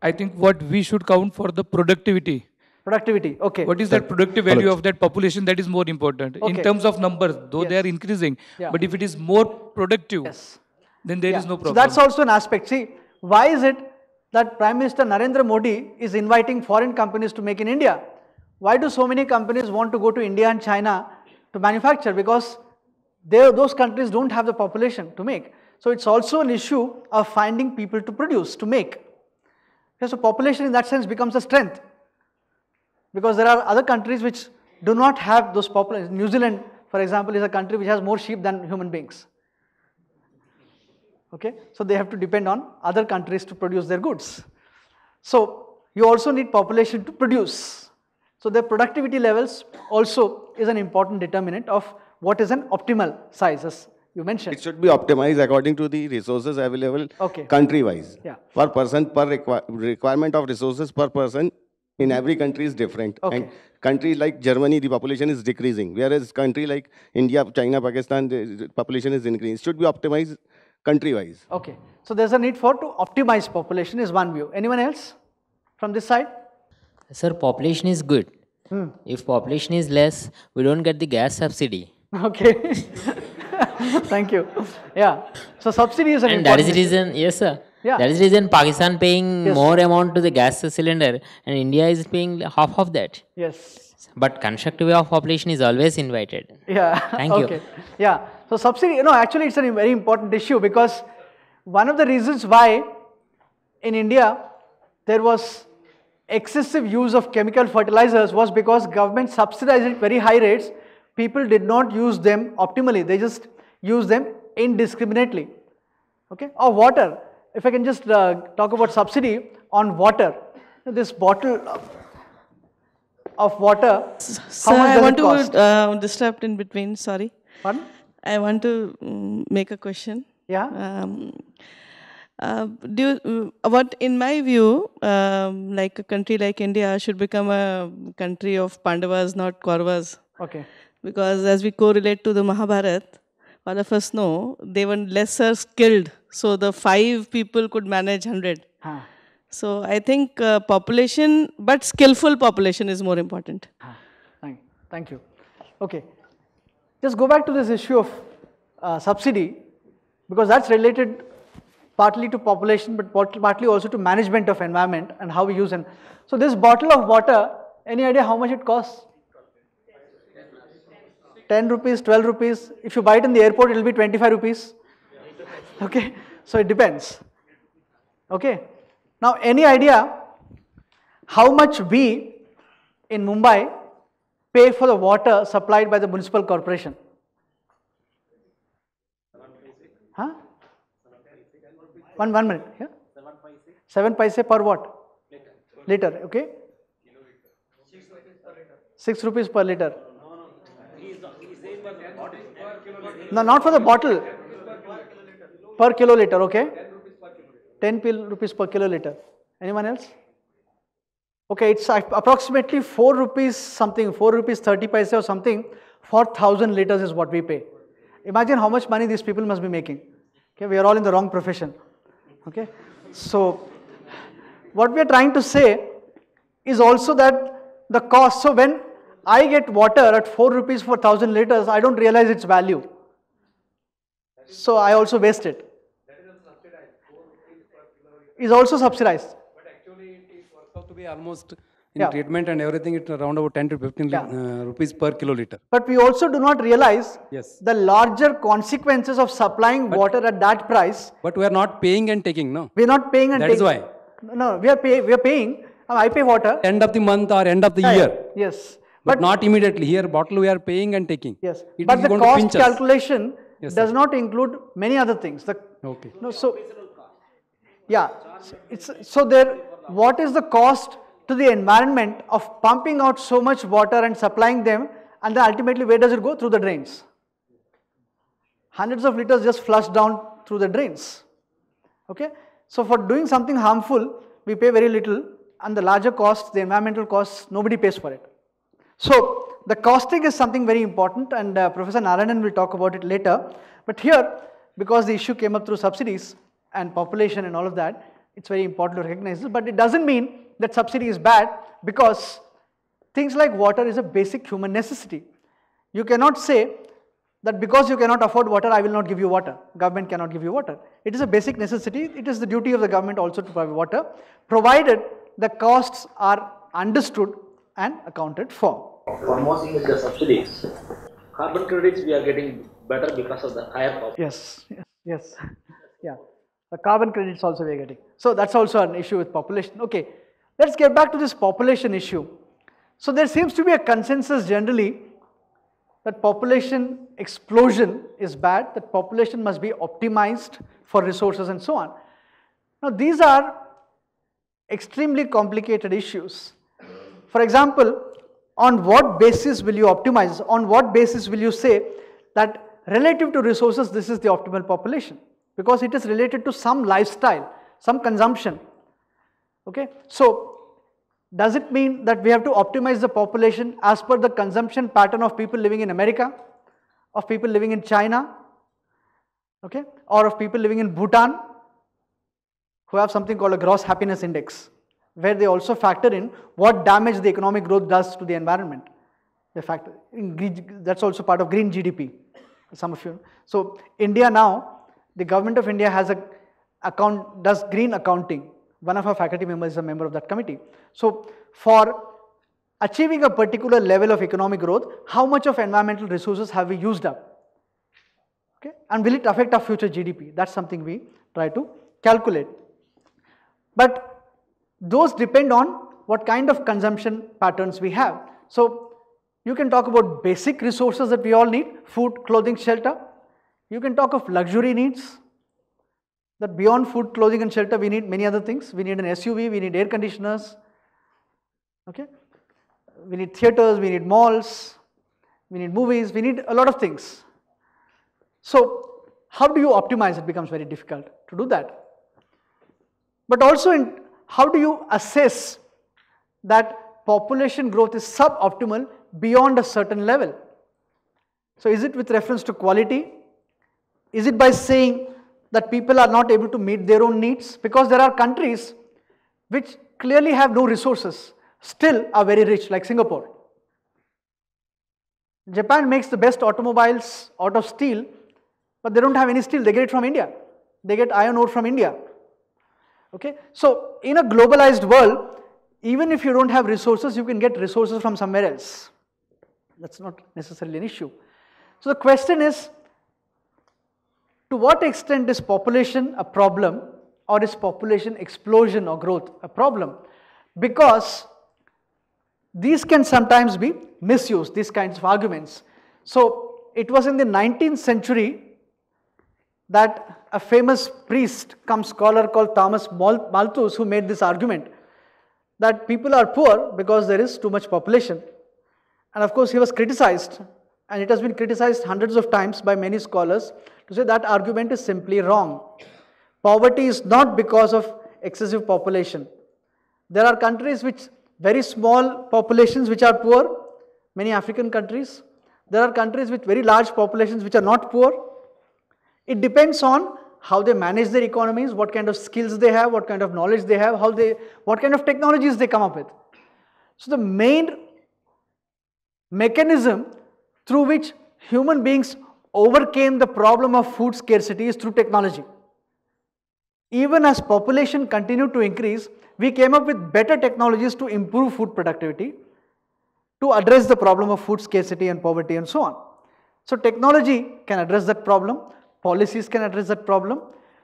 I think what we should count for the productivity. Productivity, okay. What is that productive value of that population? That is more important. Okay. In terms of numbers, though yes. they are increasing, yeah. but if it is more productive, yes. then there yeah. is no problem. So that's also an aspect. See, why is it that Prime Minister Narendra Modi is inviting foreign companies to make in India? Why do so many companies want to go to India and China to manufacture? Because they, those countries don't have the population to make. So, it's also an issue of finding people to produce, to make. Okay, so, population in that sense becomes a strength, because there are other countries which do not have those population. New Zealand, for example, is a country which has more sheep than human beings. Okay, so they have to depend on other countries to produce their goods. So, you also need population to produce. So, their productivity levels also is an important determinant of what is an optimal size, as you mentioned. It should be optimized according to the resources available okay. country-wise. Yeah. Per person, per requ requirement of resources per person in every country is different. Okay. And countries like Germany, the population is decreasing, whereas country like India, China, Pakistan, the population is increasing. It should be optimized country-wise. Okay. So, there is a need for to optimize population is one view. Anyone else from this side? Sir, population is good. Hmm. If population is less, we don't get the gas subsidy. Okay. Thank you. Yeah. So, subsidy is an and important. And that is the reason, yes sir. Yeah. That is the reason Pakistan paying yes. more amount to the gas cylinder and India is paying half of that. Yes. But constructive way of population is always invited. Yeah. Thank okay. you. Yeah. So, subsidy, you know, actually it's a very important issue, because one of the reasons why in India there was excessive use of chemical fertilizers was because government subsidized it very high rates. People did not use them optimally, they just used them indiscriminately. Okay? Or water, if I can just uh, talk about subsidy on water, this bottle of water, S how sir, much I want to uh, disrupt in between, sorry. Pardon? I want to um, make a question. Yeah. Um, Uh, do you, what in my view, um, like a country like India should become a country of Pandavas, not Kauravas. Okay. Because as we correlate to the Mahabharata, all of us know they were lesser skilled, so the five people could manage hundred. Huh. So I think uh, population, but skillful population is more important. Huh. Thank, thank you. Okay. Just go back to this issue of uh, subsidy, because that's related partly to population, but partly also to management of environment and how we use it. So this bottle of water, any idea how much it costs? ten rupees, twelve rupees. If you buy it in the airport, it will be twenty-five rupees. Okay, so it depends. Okay, now any idea how much we in Mumbai pay for the water supplied by the municipal corporation? Huh? One, one minute, yeah? seven paise per what? Liter. Liter, okay? six rupees per liter. No, not for the bottle. Per kiloliter, okay? ten rupees per kiloliter. Anyone else? Okay, it's approximately four rupees something, four rupees thirty paise or something for one thousand liters is what we pay. Imagine how much money these people must be making. Okay, we are all in the wrong profession. Okay, so what we are trying to say is also that the cost, so when I get water at four rupees for one thousand litres, I don't realize its value. So I also waste it. That is also subsidized. Is also subsidized. But actually it works out to be almost in yeah. treatment and everything, it's around about ten to fifteen yeah. uh, rupees per kiloliter. But we also do not realize yes. the larger consequences of supplying but, water at that price. But we are not paying and taking, no? We are not paying and that taking. That is why. No, we are, pay, we are paying. I pay water. End of the month or end of the yeah. year. Yes. But, but not immediately. Here, bottle we are paying and taking. Yes. It but the cost calculation yes, does sir. not include many other things. The, okay. No, so, yeah. So, it's, so there, what is the cost to the environment of pumping out so much water and supplying them, and then ultimately where does it go? Through the drains. Hundreds of litres just flushed down through the drains. Okay? So for doing something harmful, we pay very little, and the larger costs, the environmental costs, nobody pays for it. So the costing is something very important, and uh, Professor Narayanan will talk about it later. But here, because the issue came up through subsidies and population and all of that, it's very important to recognize this, but it doesn't mean that subsidy is bad, because things like water is a basic human necessity. You cannot say that because you cannot afford water, I will not give you water. Government cannot give you water. It is a basic necessity. It is the duty of the government also to provide water, provided the costs are understood and accounted for. One more thing is the subsidies. Carbon credits we are getting better because of the higher cost. Yes, yes, yes. Yeah. The carbon credits also we are getting. So that's also an issue with population. Okay. Let's get back to this population issue. So there seems to be a consensus generally that population explosion is bad, that population must be optimized for resources and so on. Now these are extremely complicated issues. For example, on what basis will you optimize? On what basis will you say that relative to resources this is the optimal population? Because it is related to some lifestyle, some consumption. Okay, so does it mean that we have to optimize the population as per the consumption pattern of people living in America, of people living in China, okay, or of people living in Bhutan, who have something called a gross happiness index, where they also factor in what damage the economic growth does to the environment. They factor in green, that's also part of green G D P, some of you. So India now, the government of India has a account, does green accounting. One of our faculty members is a member of that committee. So for achieving a particular level of economic growth, how much of environmental resources have we used up? Okay? And will it affect our future G D P? That's something we try to calculate. But those depend on what kind of consumption patterns we have. So you can talk about basic resources that we all need: food, clothing, shelter. You can talk of luxury needs, that beyond food, clothing and shelter we need many other things. We need an S U V, we need air conditioners, okay? We need theatres, we need malls, we need movies, we need a lot of things. So how do you optimize? It becomes very difficult to do that. But also, in how do you assess that population growth is suboptimal beyond a certain level? So is it with reference to quality? Is it by saying that people are not able to meet their own needs? Because there are countries which clearly have no resources, still are very rich, like Singapore. Japan makes the best automobiles out of steel, but they don't have any steel, they get it from India. They get iron ore from India. Okay? So in a globalized world, even if you don't have resources, you can get resources from somewhere else. That's not necessarily an issue. So the question is, to what extent is population a problem, or is population explosion or growth a problem? Because these can sometimes be misused, these kinds of arguments. So it was in the nineteenth century that a famous priest cum scholar called Thomas Malthus, who made this argument that people are poor because there is too much population. And of course he was criticized, and it has been criticized hundreds of times by many scholars to say that argument is simply wrong. Poverty is not because of excessive population. There are countries which very small populations which are poor, many African countries. There are countries with very large populations which are not poor. It depends on how they manage their economies, what kind of skills they have, what kind of knowledge they have, how they, what kind of technologies they come up with. So the main mechanism through which human beings overcame the problem of food scarcity is through technology. Even as population continued to increase, we came up with better technologies to improve food productivity, to address the problem of food scarcity and poverty and so on. So technology can address that problem, policies can address that problem.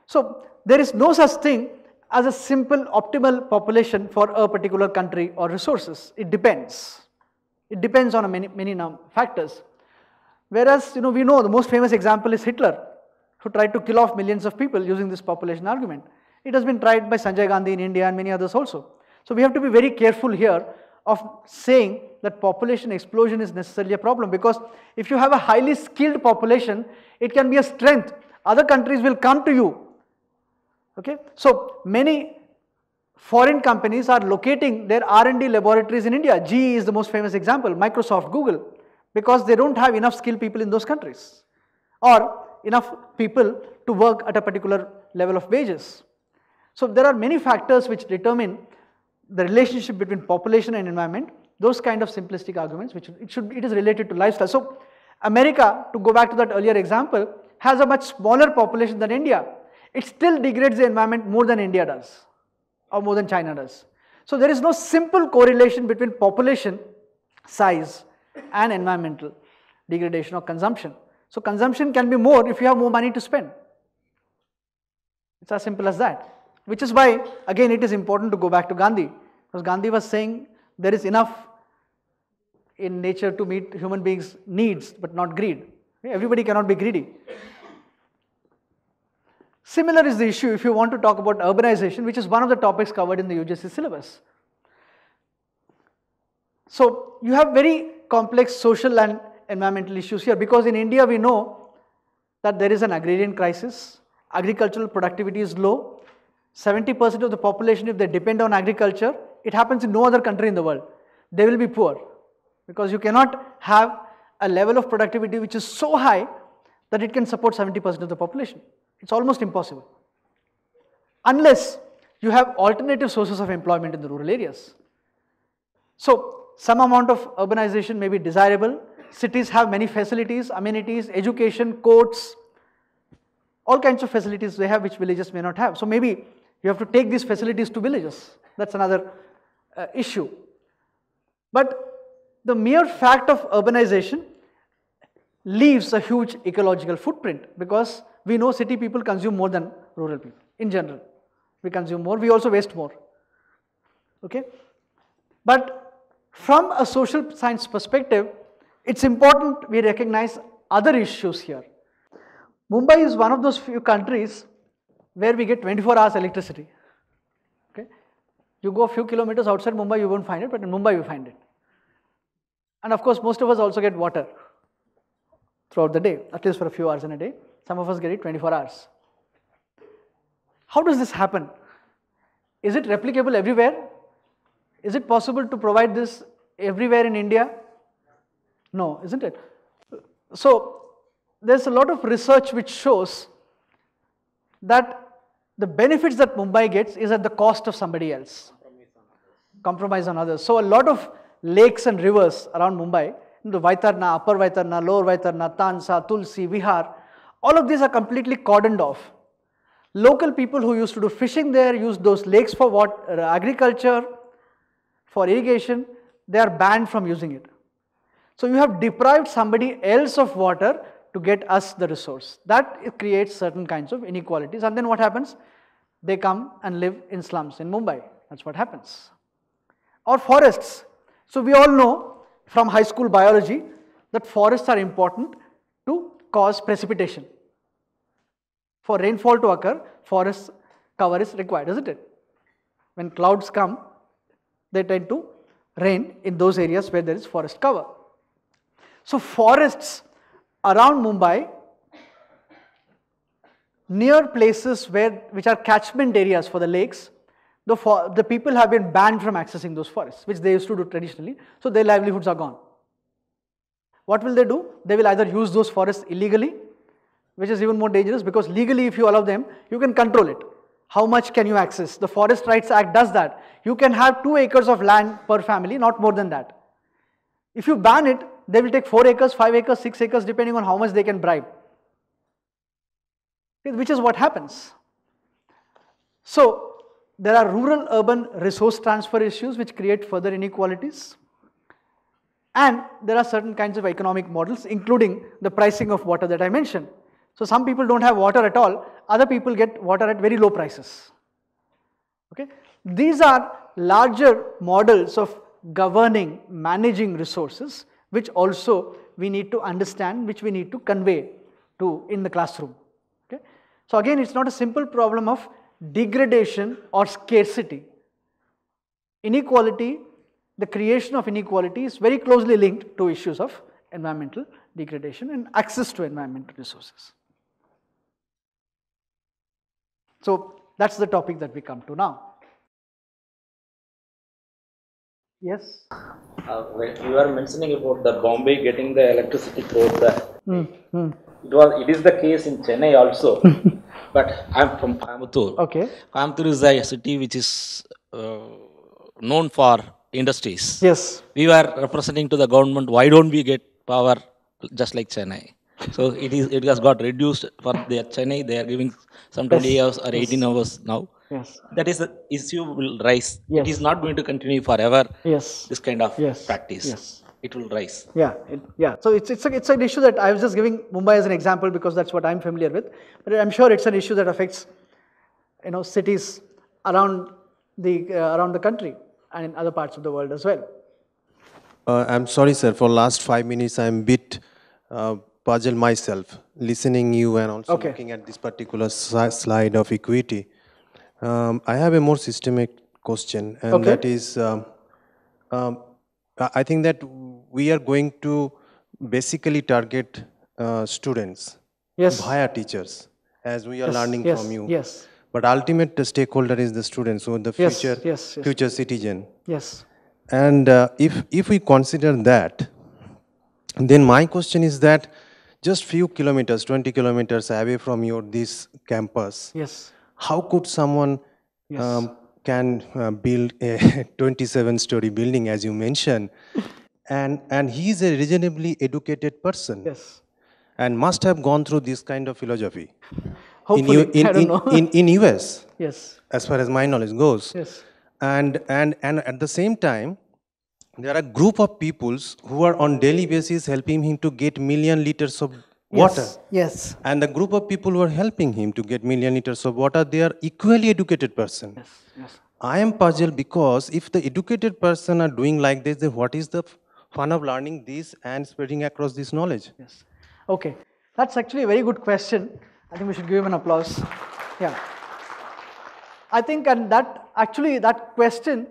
So there is no such thing as a simple optimal population for a particular country or resources. It depends. It depends on many, many factors. Whereas, you know, we know the most famous example is Hitler, who tried to kill off millions of people using this population argument. It has been tried by Sanjay Gandhi in India and many others also. So we have to be very careful here of saying that population explosion is necessarily a problem, because if you have a highly skilled population, it can be a strength. Other countries will come to you. Okay? So many foreign companies are locating their R and D laboratories in India. G E is the most famous example, Microsoft, Google, because they don't have enough skilled people in those countries or enough people to work at a particular level of wages. So there are many factors which determine the relationship between population and environment, those kind of simplistic arguments which it should, it is related to lifestyle. So America, to go back to that earlier example, has a much smaller population than India. It still degrades the environment more than India does or more than China does. So there is no simple correlation between population size and environmental degradation or consumption. So consumption can be more if you have more money to spend. It's as simple as that. Which is why, again, it is important to go back to Gandhi, because Gandhi was saying there is enough in nature to meet human beings' needs, but not greed. Everybody cannot be greedy. Similar is the issue if you want to talk about urbanization, which is one of the topics covered in the U G C syllabus. So you have very complex social and environmental issues here, because in India we know that there is an agrarian crisis, agricultural productivity is low. seventy percent of the population, if they depend on agriculture, it happens in no other country in the world, they will be poor, because you cannot have a level of productivity which is so high that it can support seventy percent of the population. It's almost impossible, unless you have alternative sources of employment in the rural areas. So some amount of urbanization may be desirable. Cities have many facilities, amenities, education, courts, all kinds of facilities they have which villages may not have. So maybe you have to take these facilities to villages. That's another uh, issue. But the mere fact of urbanization leaves a huge ecological footprint, because we know city people consume more than rural people in general. We consume more, we also waste more. Okay? But from a social science perspective, it's important we recognize other issues here. Mumbai is one of those few countries where we get twenty-four hours electricity. Okay? You go a few kilometers outside Mumbai, you won't find it, but in Mumbai you find it. And of course, most of us also get water throughout the day, at least for a few hours in a day. Some of us get it twenty-four hours. How does this happen? Is it replicable everywhere? Is it possible to provide this everywhere in India? No, isn't it? So, there's a lot of research which shows that the benefits that Mumbai gets is at the cost of somebody else. Compromise on others. Compromise on others. So, a lot of lakes and rivers around Mumbai, the Vaitarna, Upper Vaitarna, Lower Vaitarna, Tansa, Tulsi, Vihar, all of these are completely cordoned off. Local people who used to do fishing there use those lakes for what, agriculture, for irrigation, they are banned from using it. So you have deprived somebody else of water to get us the resource. That creates certain kinds of inequalities, and then what happens? They come and live in slums in Mumbai, that's what happens. Or forests. So we all know from high school biology that forests are important to cause precipitation. For rainfall to occur, forest cover is required, isn't it? When clouds come, they tend to rain in those areas where there is forest cover. So forests around Mumbai, near places where which are catchment areas for the lakes, the, for, the people have been banned from accessing those forests, which they used to do traditionally, so their livelihoods are gone. What will they do? They will either use those forests illegally, which is even more dangerous because legally if you allow them, you can control it. How much can you access? The Forest Rights Act does that. You can have two acres of land per family, not more than that. If you ban it, they will take four acres, five acres, six acres, depending on how much they can bribe, which is what happens. So there are rural-urban resource transfer issues which create further inequalities. And there are certain kinds of economic models, including the pricing of water that I mentioned. So some people don't have water at all, other people get water at very low prices. Okay? These are larger models of governing, managing resources, which also we need to understand, which we need to convey to in the classroom. Okay? So again, it's not a simple problem of degradation or scarcity. Inequality, the creation of inequality is very closely linked to issues of environmental degradation and access to environmental resources. So that's the topic that we come to now. Yes? Uh, you are mentioning about the Bombay getting the electricity through the... Mm, mm. It, was, it is the case in Chennai also, but I am from Kamthur. Okay. Kamthur is a city which is uh, known for industries. Yes. We were representing to the government, why don't we get power just like Chennai? So it is. It has got reduced for their Chennai, they are giving some twenty hours or eighteen hours now. Yes. That is the issue will rise. Yes. It is not going to continue forever. Yes. This kind of yes. practice. Yes. It will rise. Yeah. It, yeah. So it's it's a, it's an issue that I was just giving Mumbai as an example because that's what I'm familiar with. But I'm sure it's an issue that affects, you know, cities around the uh, around the country and in other parts of the world as well. Uh, I'm sorry, sir. For last five minutes, I'm a bit uh, puzzled myself listening you and also okay. looking at this particular slide of equity. Um, I have a more systemic question, and okay. that is, um, um, I think that we are going to basically target uh, students yes. via teachers, as we are yes. learning yes. from you. Yes. But ultimate the stakeholder is the student, so the yes. future yes. Yes. future citizen. Yes. And uh, if if we consider that, then my question is that just few kilometers, twenty kilometers away from your this campus. Yes. How could someone yes. um, can uh, build a twenty-seven story building, as you mentioned, and, and he is a reasonably educated person yes. and must have gone through this kind of philosophy Hopefully, in, in, I don't know. in, in, in U S, yes. as far as my knowledge goes. Yes. And, and, and at the same time, there are a group of peoples who are on daily basis helping him to get million liters of water. Yes, yes. And the group of people who are helping him to get million liters of water, they are equally educated person. Yes, yes. I am puzzled because if the educated person are doing like this, then what is the fun of learning this and spreading across this knowledge? Yes. Okay. That's actually a very good question. I think we should give him an applause. Yeah. I think, and that actually, that question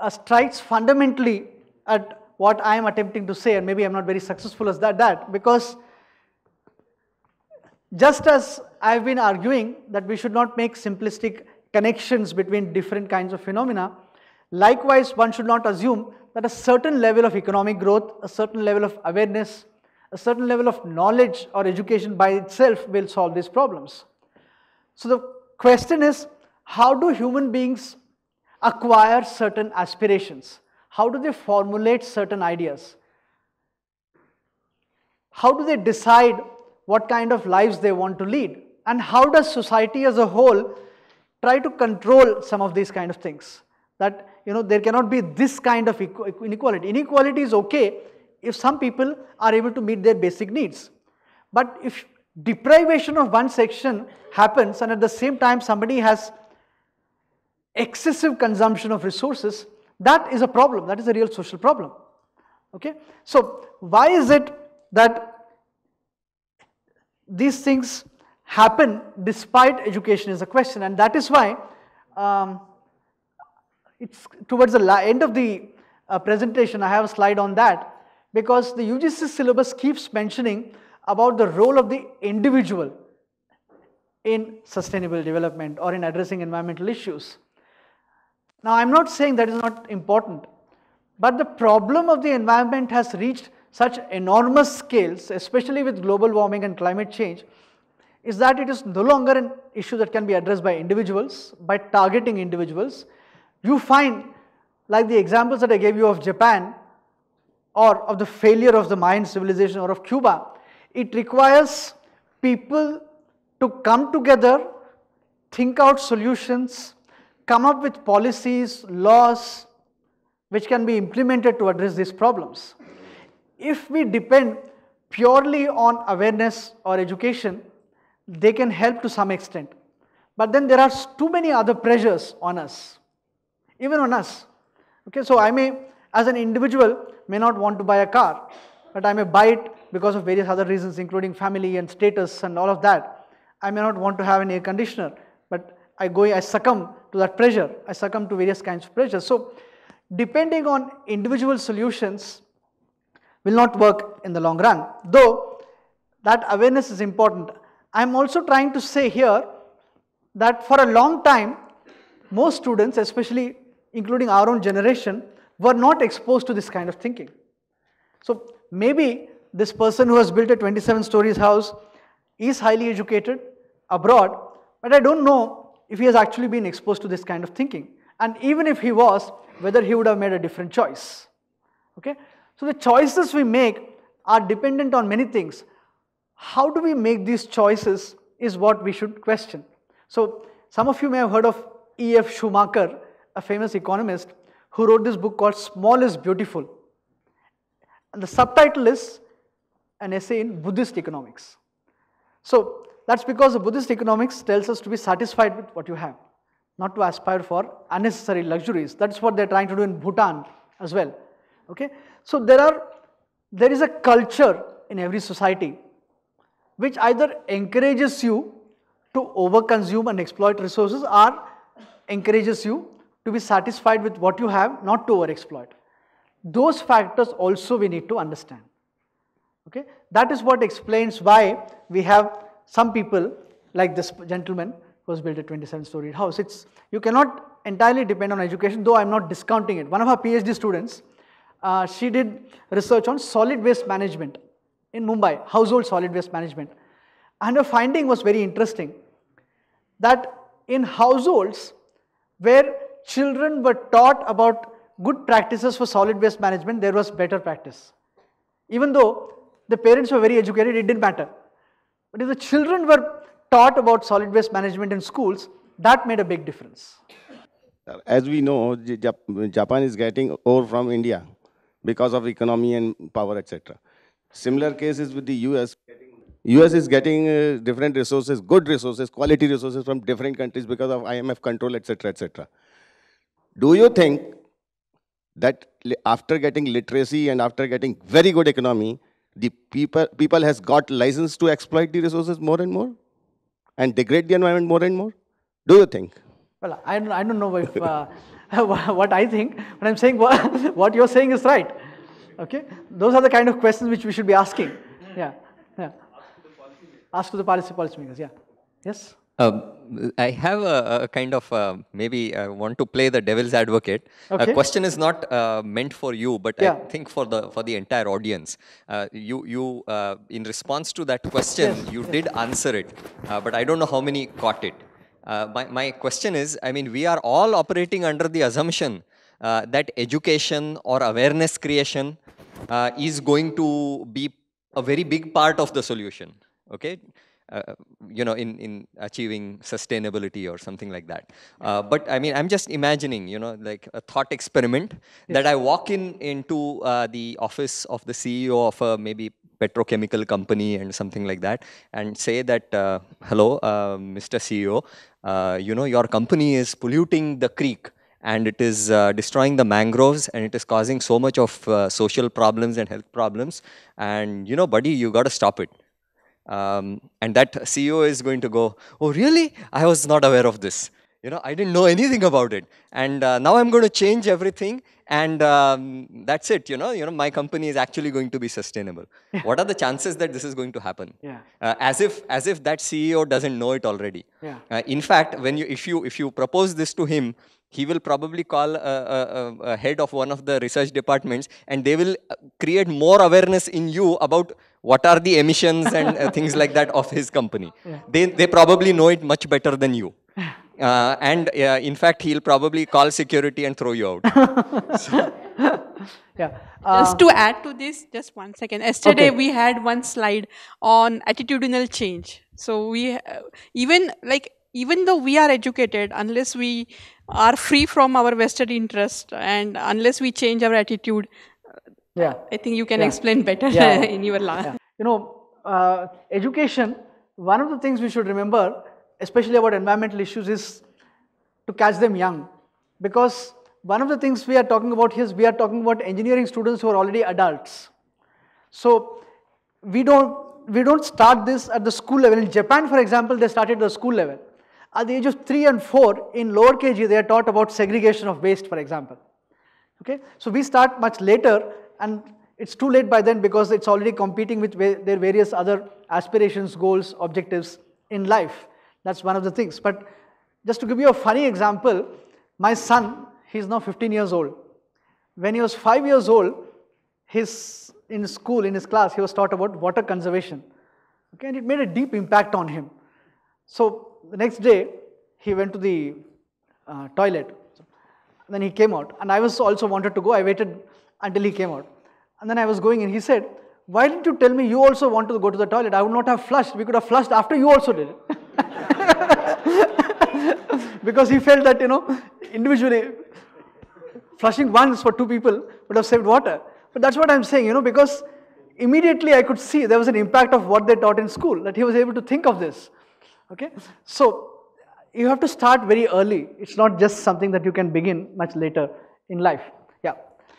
uh, strikes fundamentally at what I am attempting to say, and maybe I'm not very successful as that, that because just as I've been arguing that we should not make simplistic connections between different kinds of phenomena, likewise one should not assume that a certain level of economic growth, a certain level of awareness, a certain level of knowledge or education by itself will solve these problems. So the question is, how do human beings acquire certain aspirations? How do they formulate certain ideas? How do they decide what kind of lives they want to lead? And how does society as a whole try to control some of these kind of things? That, you know, there cannot be this kind of inequality. Inequality is okay if some people are able to meet their basic needs. But if deprivation of one section happens and at the same time somebody has excessive consumption of resources, that is a problem. That is a real social problem. Okay? So why is it that these things happen despite education is a question, and that is why um, it's towards the end of the uh, presentation I have a slide on that, because the U G C syllabus keeps mentioning about the role of the individual in sustainable development or in addressing environmental issues. Now I am not saying that is not important, but the problem of the environment has reached such enormous scales, especially with global warming and climate change, is that it is no longer an issue that can be addressed by individuals, by targeting individuals. You find, like the examples that I gave you of Japan or of the failure of the Mayan civilization or of Cuba, it requires people to come together, think out solutions, come up with policies, laws which can be implemented to address these problems. If we depend purely on awareness or education, they can help to some extent. But then there are too many other pressures on us, even on us. Okay, so I may, as an individual, may not want to buy a car, but I may buy it because of various other reasons, including family and status and all of that. I may not want to have an air conditioner, but I go, I succumb to that pressure. I succumb to various kinds of pressures. So depending on individual solutions will not work in the long run, though that awareness is important. I am also trying to say here that for a long time, most students, especially including our own generation, were not exposed to this kind of thinking. So maybe this person who has built a twenty-seven stories house is highly educated abroad, but I don't know if he has actually been exposed to this kind of thinking. And even if he was, whether he would have made a different choice. Okay? So the choices we make are dependent on many things. How do we make these choices is what we should question. So some of you may have heard of E F Schumacher, a famous economist who wrote this book called Small is Beautiful. And the subtitle is An Essay in Buddhist Economics. So that's because the Buddhist economics tells us to be satisfied with what you have, not to aspire for unnecessary luxuries. That's what they're trying to do in Bhutan as well. Okay? So there are, there is a culture in every society which either encourages you to overconsume and exploit resources or encourages you to be satisfied with what you have, not to overexploit. Those factors also we need to understand. Okay? That is what explains why we have some people like this gentleman who has built a twenty-seven story house. It's, you cannot entirely depend on education, though I am not discounting it. One of our PhD students, uh, she did research on solid waste management in Mumbai, household solid waste management. And her finding was very interesting, that in households where children were taught about good practices for solid waste management, there was better practice. Even though the parents were very educated, it didn't matter. But if the children were taught about solid waste management in schools, that made a big difference. As we know, Japan is getting ore from India because of economy and power, et cetera. Similar cases with the U S. U S is getting uh, different resources, good resources, quality resources from different countries because of I M F control, et cetera, et cetera. Do you think that after getting literacy and after getting very good economy, the people, people has got license to exploit the resources more and more and degrade the environment more and more? Do you think? Well, I don't, I don't know if, uh, what I think, but I'm saying what, what you're saying is right. Okay? Those are the kind of questions which we should be asking. Yeah. Yeah. Ask to the policy policymakers. Yeah. Yes? Um, I have a, a kind of, uh, maybe I want to play the devil's advocate. Okay. A question is not uh, meant for you, but yeah. I think for the for the entire audience. Uh, you, you uh, in response to that question, yes. you yes. did answer it, uh, but I don't know how many caught it. Uh, my, my question is, I mean, we are all operating under the assumption uh, that education or awareness creation uh, is going to be a very big part of the solution, okay? Uh, you know, in, in achieving sustainability or something like that. Uh, but I mean, I'm just imagining, you know, like a thought experiment yes. that I walk in into uh, the office of the C E O of a maybe petrochemical company and something like that and say that, uh, hello, uh, Mister C E O, uh, you know, your company is polluting the creek and it is uh, destroying the mangroves and it is causing so much of uh, social problems and health problems. And, you know, buddy, you got to stop it. Um, and that C E O is going to go, oh, really? I was not aware of this. You know, I didn't know anything about it. And uh, now I'm going to change everything. And um, that's it. You know, you know, my company is actually going to be sustainable. Yeah. What are the chances that this is going to happen? Yeah. Uh, as if, as if that C E O doesn't know it already. Yeah. Uh, in fact, when you, if you, if you propose this to him, he will probably call a, a, a head of one of the research departments, and they will create more awareness in you about what are the emissions and uh, things like that of his company. Yeah. They, they probably know it much better than you. Uh, and uh, in fact, he'll probably call security and throw you out. So. Yeah. Uh, just to add to this, just one second. Yesterday, okay. we had one slide on attitudinal change. So we, uh, even like, even though we are educated, unless we are free from our vested interest and unless we change our attitude, yeah. I think you can yeah. explain better yeah. in your life. Yeah. You know, uh, education, one of the things we should remember, especially about environmental issues, is to catch them young. Because one of the things we are talking about here is we are talking about engineering students who are already adults. So we don't, we don't start this at the school level. In Japan, for example, they started at the school level. At the age of three and four, in lower K G, they are taught about segregation of waste, for example. Okay? So we start much later, and it's too late by then because it's already competing with their various other aspirations, goals, objectives in life. That's one of the things. But just to give you a funny example, my son, he's now fifteen years old. When he was five years old, his, in school, in his class, he was taught about water conservation. Okay? And it made a deep impact on him. So the next day, he went to the uh, toilet. Then he came out. And I was also wanted to go. I waited until he came out. And then I was going in. He said, why didn't you tell me you also want to go to the toilet? I would not have flushed. We could have flushed after you also did it. Because he felt that, you know, individually, flushing once for two people would have saved water. But that's what I'm saying, you know, because immediately I could see there was an impact of what they taught in school, that he was able to think of this. Okay, so you have to start very early. It's not just something that you can begin much later in life. Yeah.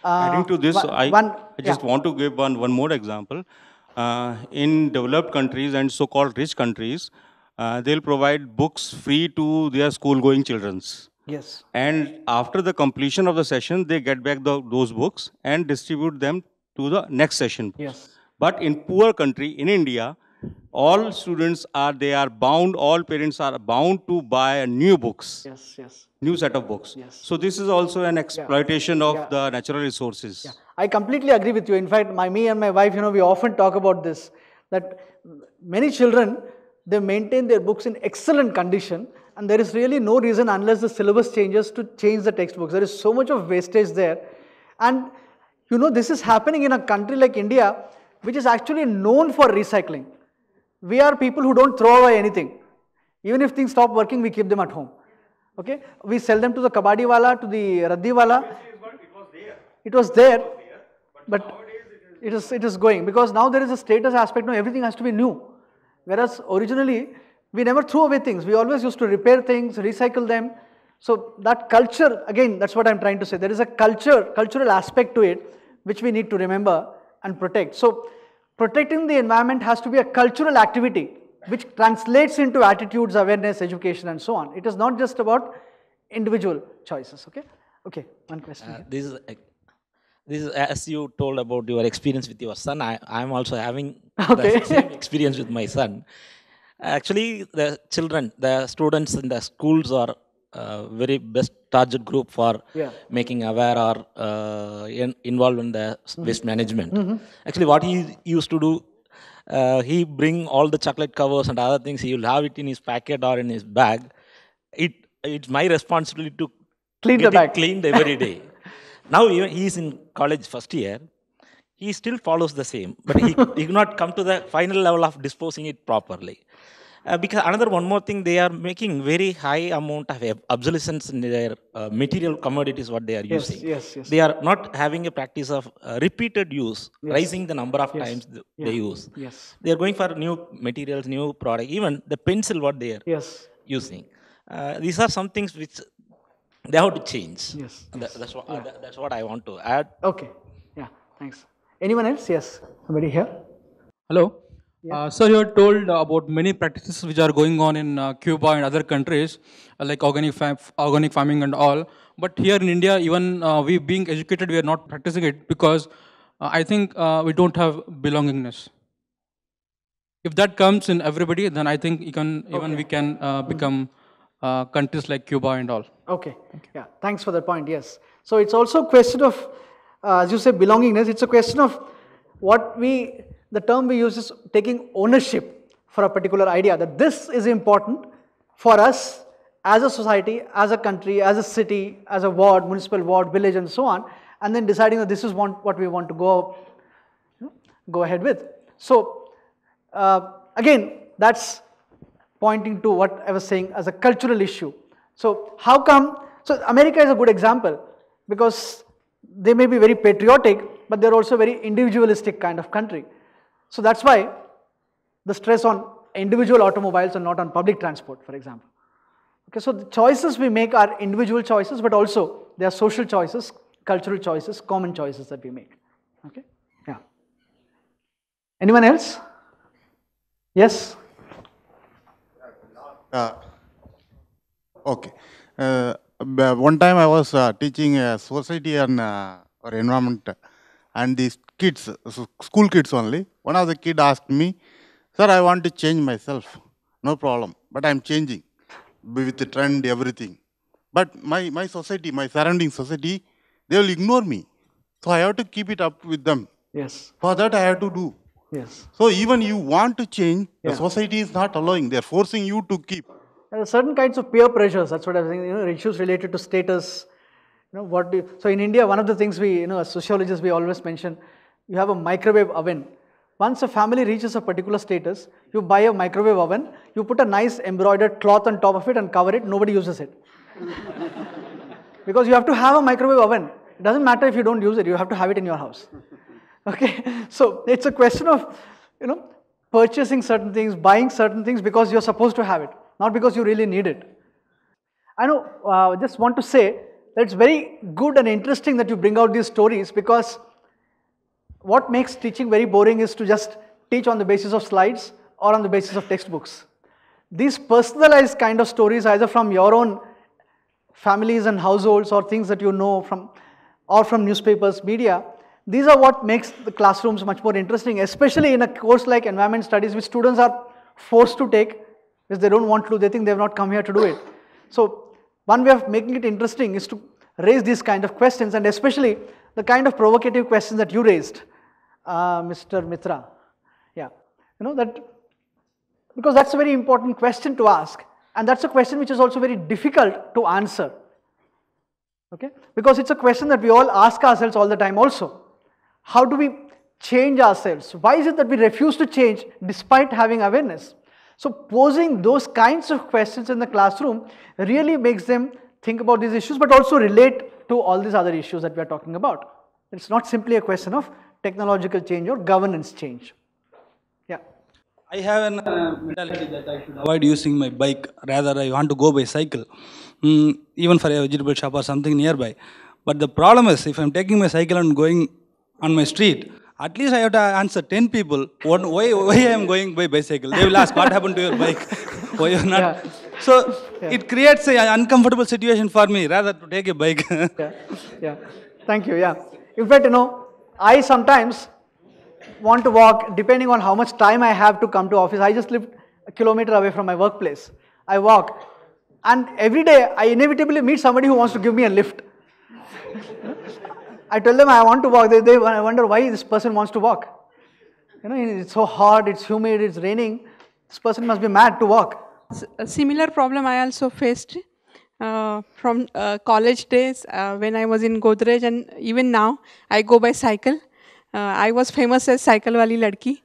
Uh, Adding to this, one, I, one, I just yeah. want to give one, one more example. Uh, in developed countries and so-called rich countries, uh, they'll provide books free to their school-going children. Yes. And after the completion of the session, they get back the, those books and distribute them to the next session. Yes. But in poor country, in India, all students are, they are bound, all parents are bound to buy new books. Yes, yes. New set of books. Yes. So this is also an exploitation yeah. of yeah. the natural resources. Yeah. I completely agree with you. In fact, my, me and my wife, you know, we often talk about this, that many children, they maintain their books in excellent condition, and there is really no reason unless the syllabus changes to change the textbooks. There is so much of wastage there. And, you know, this is happening in a country like India, which is actually known for recycling. We are people who don't throw away anything. Even if things stop working, we keep them at home. Okay? We sell them to the kabadi wala, to the raddi wala. It was there. It was there, but it is, it is going. Because now there is a status aspect. Now everything has to be new. Whereas originally, we never threw away things. We always used to repair things, recycle them. So that culture, again, that's what I'm trying to say. There is a culture, cultural aspect to it, which we need to remember and protect. So protecting the environment has to be a cultural activity, which translates into attitudes, awareness, education, and so on. It is not just about individual choices. Okay. Okay. One question. Uh, this is uh, this is as you told about your experience with your son. I am also having okay. the same experience with my son. Actually, the children, the students in the schools are uh, very best target group for yeah. making aware or uh, in, involved in the mm-hmm. waste management. Mm-hmm. Actually, what he used to do, uh, he bring all the chocolate covers and other things. He will have it in his packet or in his bag. It it's my responsibility to clean the bag, cleaned every day. Now he is in college first year. He still follows the same, but he, he could not come to the final level of disposing it properly. Uh, because another one more thing, they are making very high amount of obsolescence in their uh, material commodities what they are yes, using. Yes, yes. They are not having a practice of uh, repeated use, yes. raising the number of yes. times th yeah. they use. Yes. They are going for new materials, new product, even the pencil what they are yes. using. Uh, these are some things which they have to change. Yes. That, yes. That's, what, yeah. uh, that, that's what I want to add. Okay. Yeah. Thanks. Anyone else? Yes. Somebody here? Hello. Uh, sir, you are told uh, about many practices which are going on in uh, Cuba and other countries, uh, like organic, fa organic farming and all. But here in India, even uh, we being educated, we are not practicing it because uh, I think uh, we don't have belongingness. If that comes in everybody, then I think you can, okay. even we can uh, become uh, countries like Cuba and all. Okay. Yeah. Thanks for that point. Yes. So it's also a question of, uh, as you say, belongingness. It's a question of what we... The term we use is taking ownership for a particular idea, that this is important for us as a society, as a country, as a city, as a ward, municipal ward, village and so on, and then deciding that this is want, what we want to go, go ahead with. So uh, again, that's pointing to what I was saying as a cultural issue. So how come, so America is a good example because they may be very patriotic, but they're also very individualistic kind of country. So that's why the stress on individual automobiles and not on public transport, for example. Okay, so the choices we make are individual choices, but also they are social choices, cultural choices, common choices that we make. Okay, yeah. Anyone else? Yes? Uh, okay. Uh, one time I was uh, teaching uh, society and uh, or environment, and these kids, school kids only. One of the kids asked me, sir, I want to change myself. No problem, but I'm changing with the trend, everything. But my, my society, my surrounding society, they will ignore me. So I have to keep it up with them. Yes. For that, I have to do. Yes. So even you want to change, yeah. the society is not allowing. They're forcing you to keep. There are certain kinds of peer pressures. That's what I was saying. You know, issues related to status. You know, what do you, so in India, one of the things we, you know, as sociologists, we always mention, you have a microwave oven. Once a family reaches a particular status, you buy a microwave oven, you put a nice embroidered cloth on top of it and cover it, nobody uses it. Because you have to have a microwave oven. It doesn't matter if you don't use it, you have to have it in your house. Okay, so it's a question of, you know, purchasing certain things, buying certain things because you're supposed to have it, not because you really need it. I know, uh, just want to say, that it's very good and interesting that you bring out these stories because what makes teaching very boring is to just teach on the basis of slides or on the basis of textbooks. These personalized kind of stories, either from your own families and households or things that you know from or from newspapers, media, these are what makes the classrooms much more interesting, especially in a course like environment studies, which students are forced to take because they don't want to do, they think they have not come here to do it. So one way of making it interesting is to raise these kind of questions, and especially the kind of provocative questions that you raised, uh, Mister Mitra, yeah, you know that, because that's a very important question to ask, and that's a question which is also very difficult to answer, okay, because it's a question that we all ask ourselves all the time also. How do we change ourselves? Why is it that we refuse to change despite having awareness? So posing those kinds of questions in the classroom really makes them think about these issues, but also relate to all these other issues that we are talking about. It's not simply a question of technological change or governance change. Yeah. I have an uh, mentality that I should avoid using my bike. Rather, I want to go by cycle, mm, even for a vegetable shop or something nearby. But the problem is, if I'm taking my cycle and going on my street, at least I have to answer ten people, one, why, why I am going by bicycle. They will ask, what happened to your bike? Why you are not? Yeah. So, yeah. It creates an uncomfortable situation for me, rather to take a bike. Yeah. Yeah. Thank you, yeah. In fact, you know, I sometimes want to walk, depending on how much time I have to come to office. I just live a kilometer away from my workplace. I walk, and every day I inevitably meet somebody who wants to give me a lift. I tell them I want to walk, they, they I wonder why this person wants to walk. You know, it's so hot, it's humid, it's raining, this person must be mad to walk. A similar problem I also faced uh, from uh, college days uh, when I was in Godrej, and even now I go by cycle. Uh, I was famous as cycle wali ladki.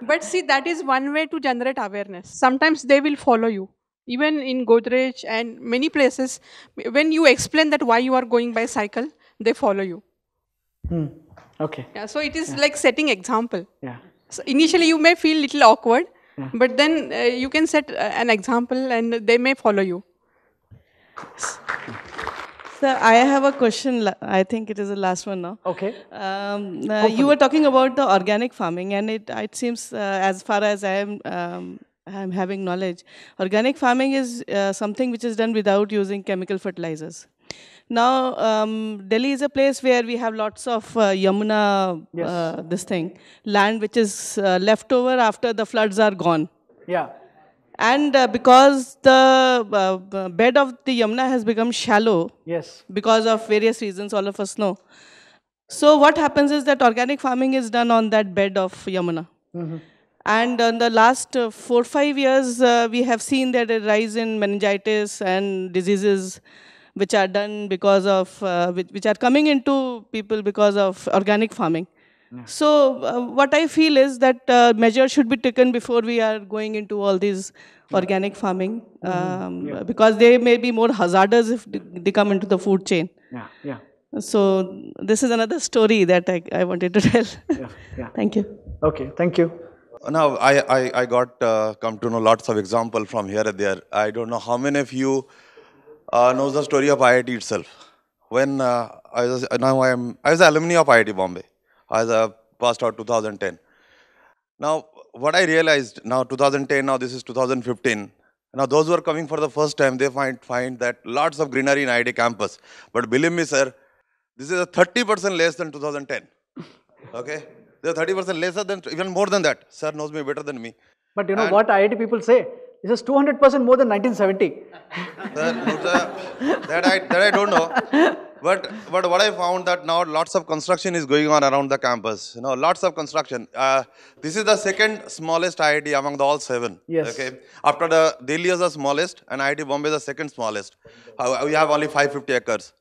But see, that is one way to generate awareness. Sometimes they will follow you. Even in Godrej and many places, when you explain that why you are going by cycle, they follow you. Hmm. Okay. Yeah, so it is yeah. like setting example. Yeah. So initially you may feel little awkward, yeah. but then uh, you can set uh, an example and they may follow you. Sir, I have a question. I think it is the last one now. Okay. Um, uh, you were talking about the organic farming, and it, it seems uh, as far as I am um, I am having knowledge, organic farming is uh, something which is done without using chemical fertilizers. Now, um, Delhi is a place where we have lots of uh, Yamuna, yes. uh, this thing, land which is uh, left over after the floods are gone. Yeah. And uh, because the uh, bed of the Yamuna has become shallow, yes, because of various reasons, all of us know. So what happens is that organic farming is done on that bed of Yamuna. Mm-hmm. And in the last uh, four, five years, uh, we have seen that a rise in meningitis and diseases which are done because of, uh, which, which are coming into people because of organic farming. Yeah. So uh, what I feel is that uh, measures should be taken before we are going into all these organic farming, um, mm-hmm. yeah. because they may be more hazardous if they come into the food chain. Yeah. Yeah. So this is another story that I, I wanted to tell. Yeah. Yeah. Thank you. Okay, thank you. Now, I, I, I got uh, come to know lots of examples from here and there. I don't know how many of you uh, know the story of I I T itself. When uh, I was, now I am, I was an alumni of I I T Bombay. I was uh, passed out two thousand ten. Now, what I realized, now two thousand ten, now this is two thousand fifteen. Now, those who are coming for the first time, they find, find that lots of greenery in I I T campus. But believe me, sir, this is thirty percent less than two thousand ten. Okay? They are thirty percent lesser than, even more than that. Sir knows me better than me. But you know and what I I T people say? This is two hundred percent more than nineteen seventy. Sir, that, I, that I don't know. But, but what I found that now lots of construction is going on around the campus. You know, lots of construction. Uh, this is the second smallest I I T among the all seven. Yes. Okay. After the, Delhi is the smallest and I I T Bombay is the second smallest. Uh, we have only five hundred fifty acres.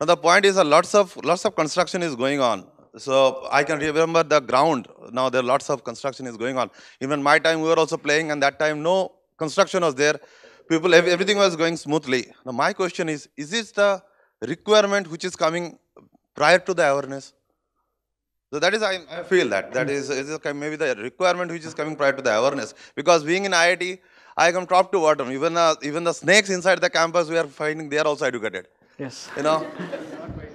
Now the point is that lots of, lots of construction is going on. So I can remember the ground. Now there are lots of construction is going on. Even my time we were also playing, and that time no construction was there. People, everything was going smoothly. Now my question is, is this the requirement which is coming prior to the awareness? So that is, I, I feel that. That is, is maybe the requirement which is coming prior to the awareness. Because being in I I T, I come top to bottom. Even, uh, even the snakes inside the campus we are finding, they are also educated. Yes. You know?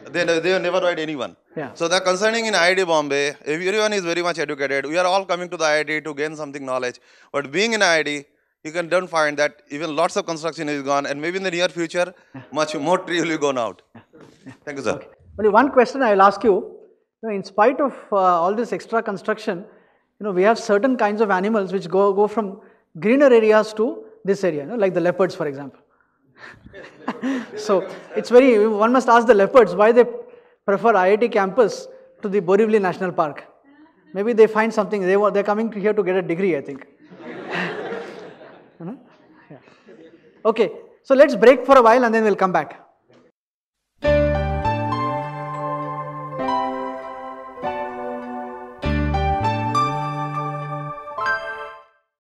They, they never ride anyone. Yeah. So the concerning in I I T Bombay, everyone is very much educated. We are all coming to the I I T to gain something knowledge. But being in I I T, you can don't find that even lots of construction is gone, and maybe in the near future, much more tree will be gone out. Yeah. Yeah. Thank you, sir. Okay. Only one question I will ask you. You know, in spite of uh, all this extra construction, you know, we have certain kinds of animals which go, go from greener areas to this area, you know, like the leopards, for example. So it's very, one must ask the leopards why they prefer I I T campus to the Borivali National Park. Maybe they find something, they were, they're coming here to get a degree, I think. Okay, so let's break for a while and then we'll come back.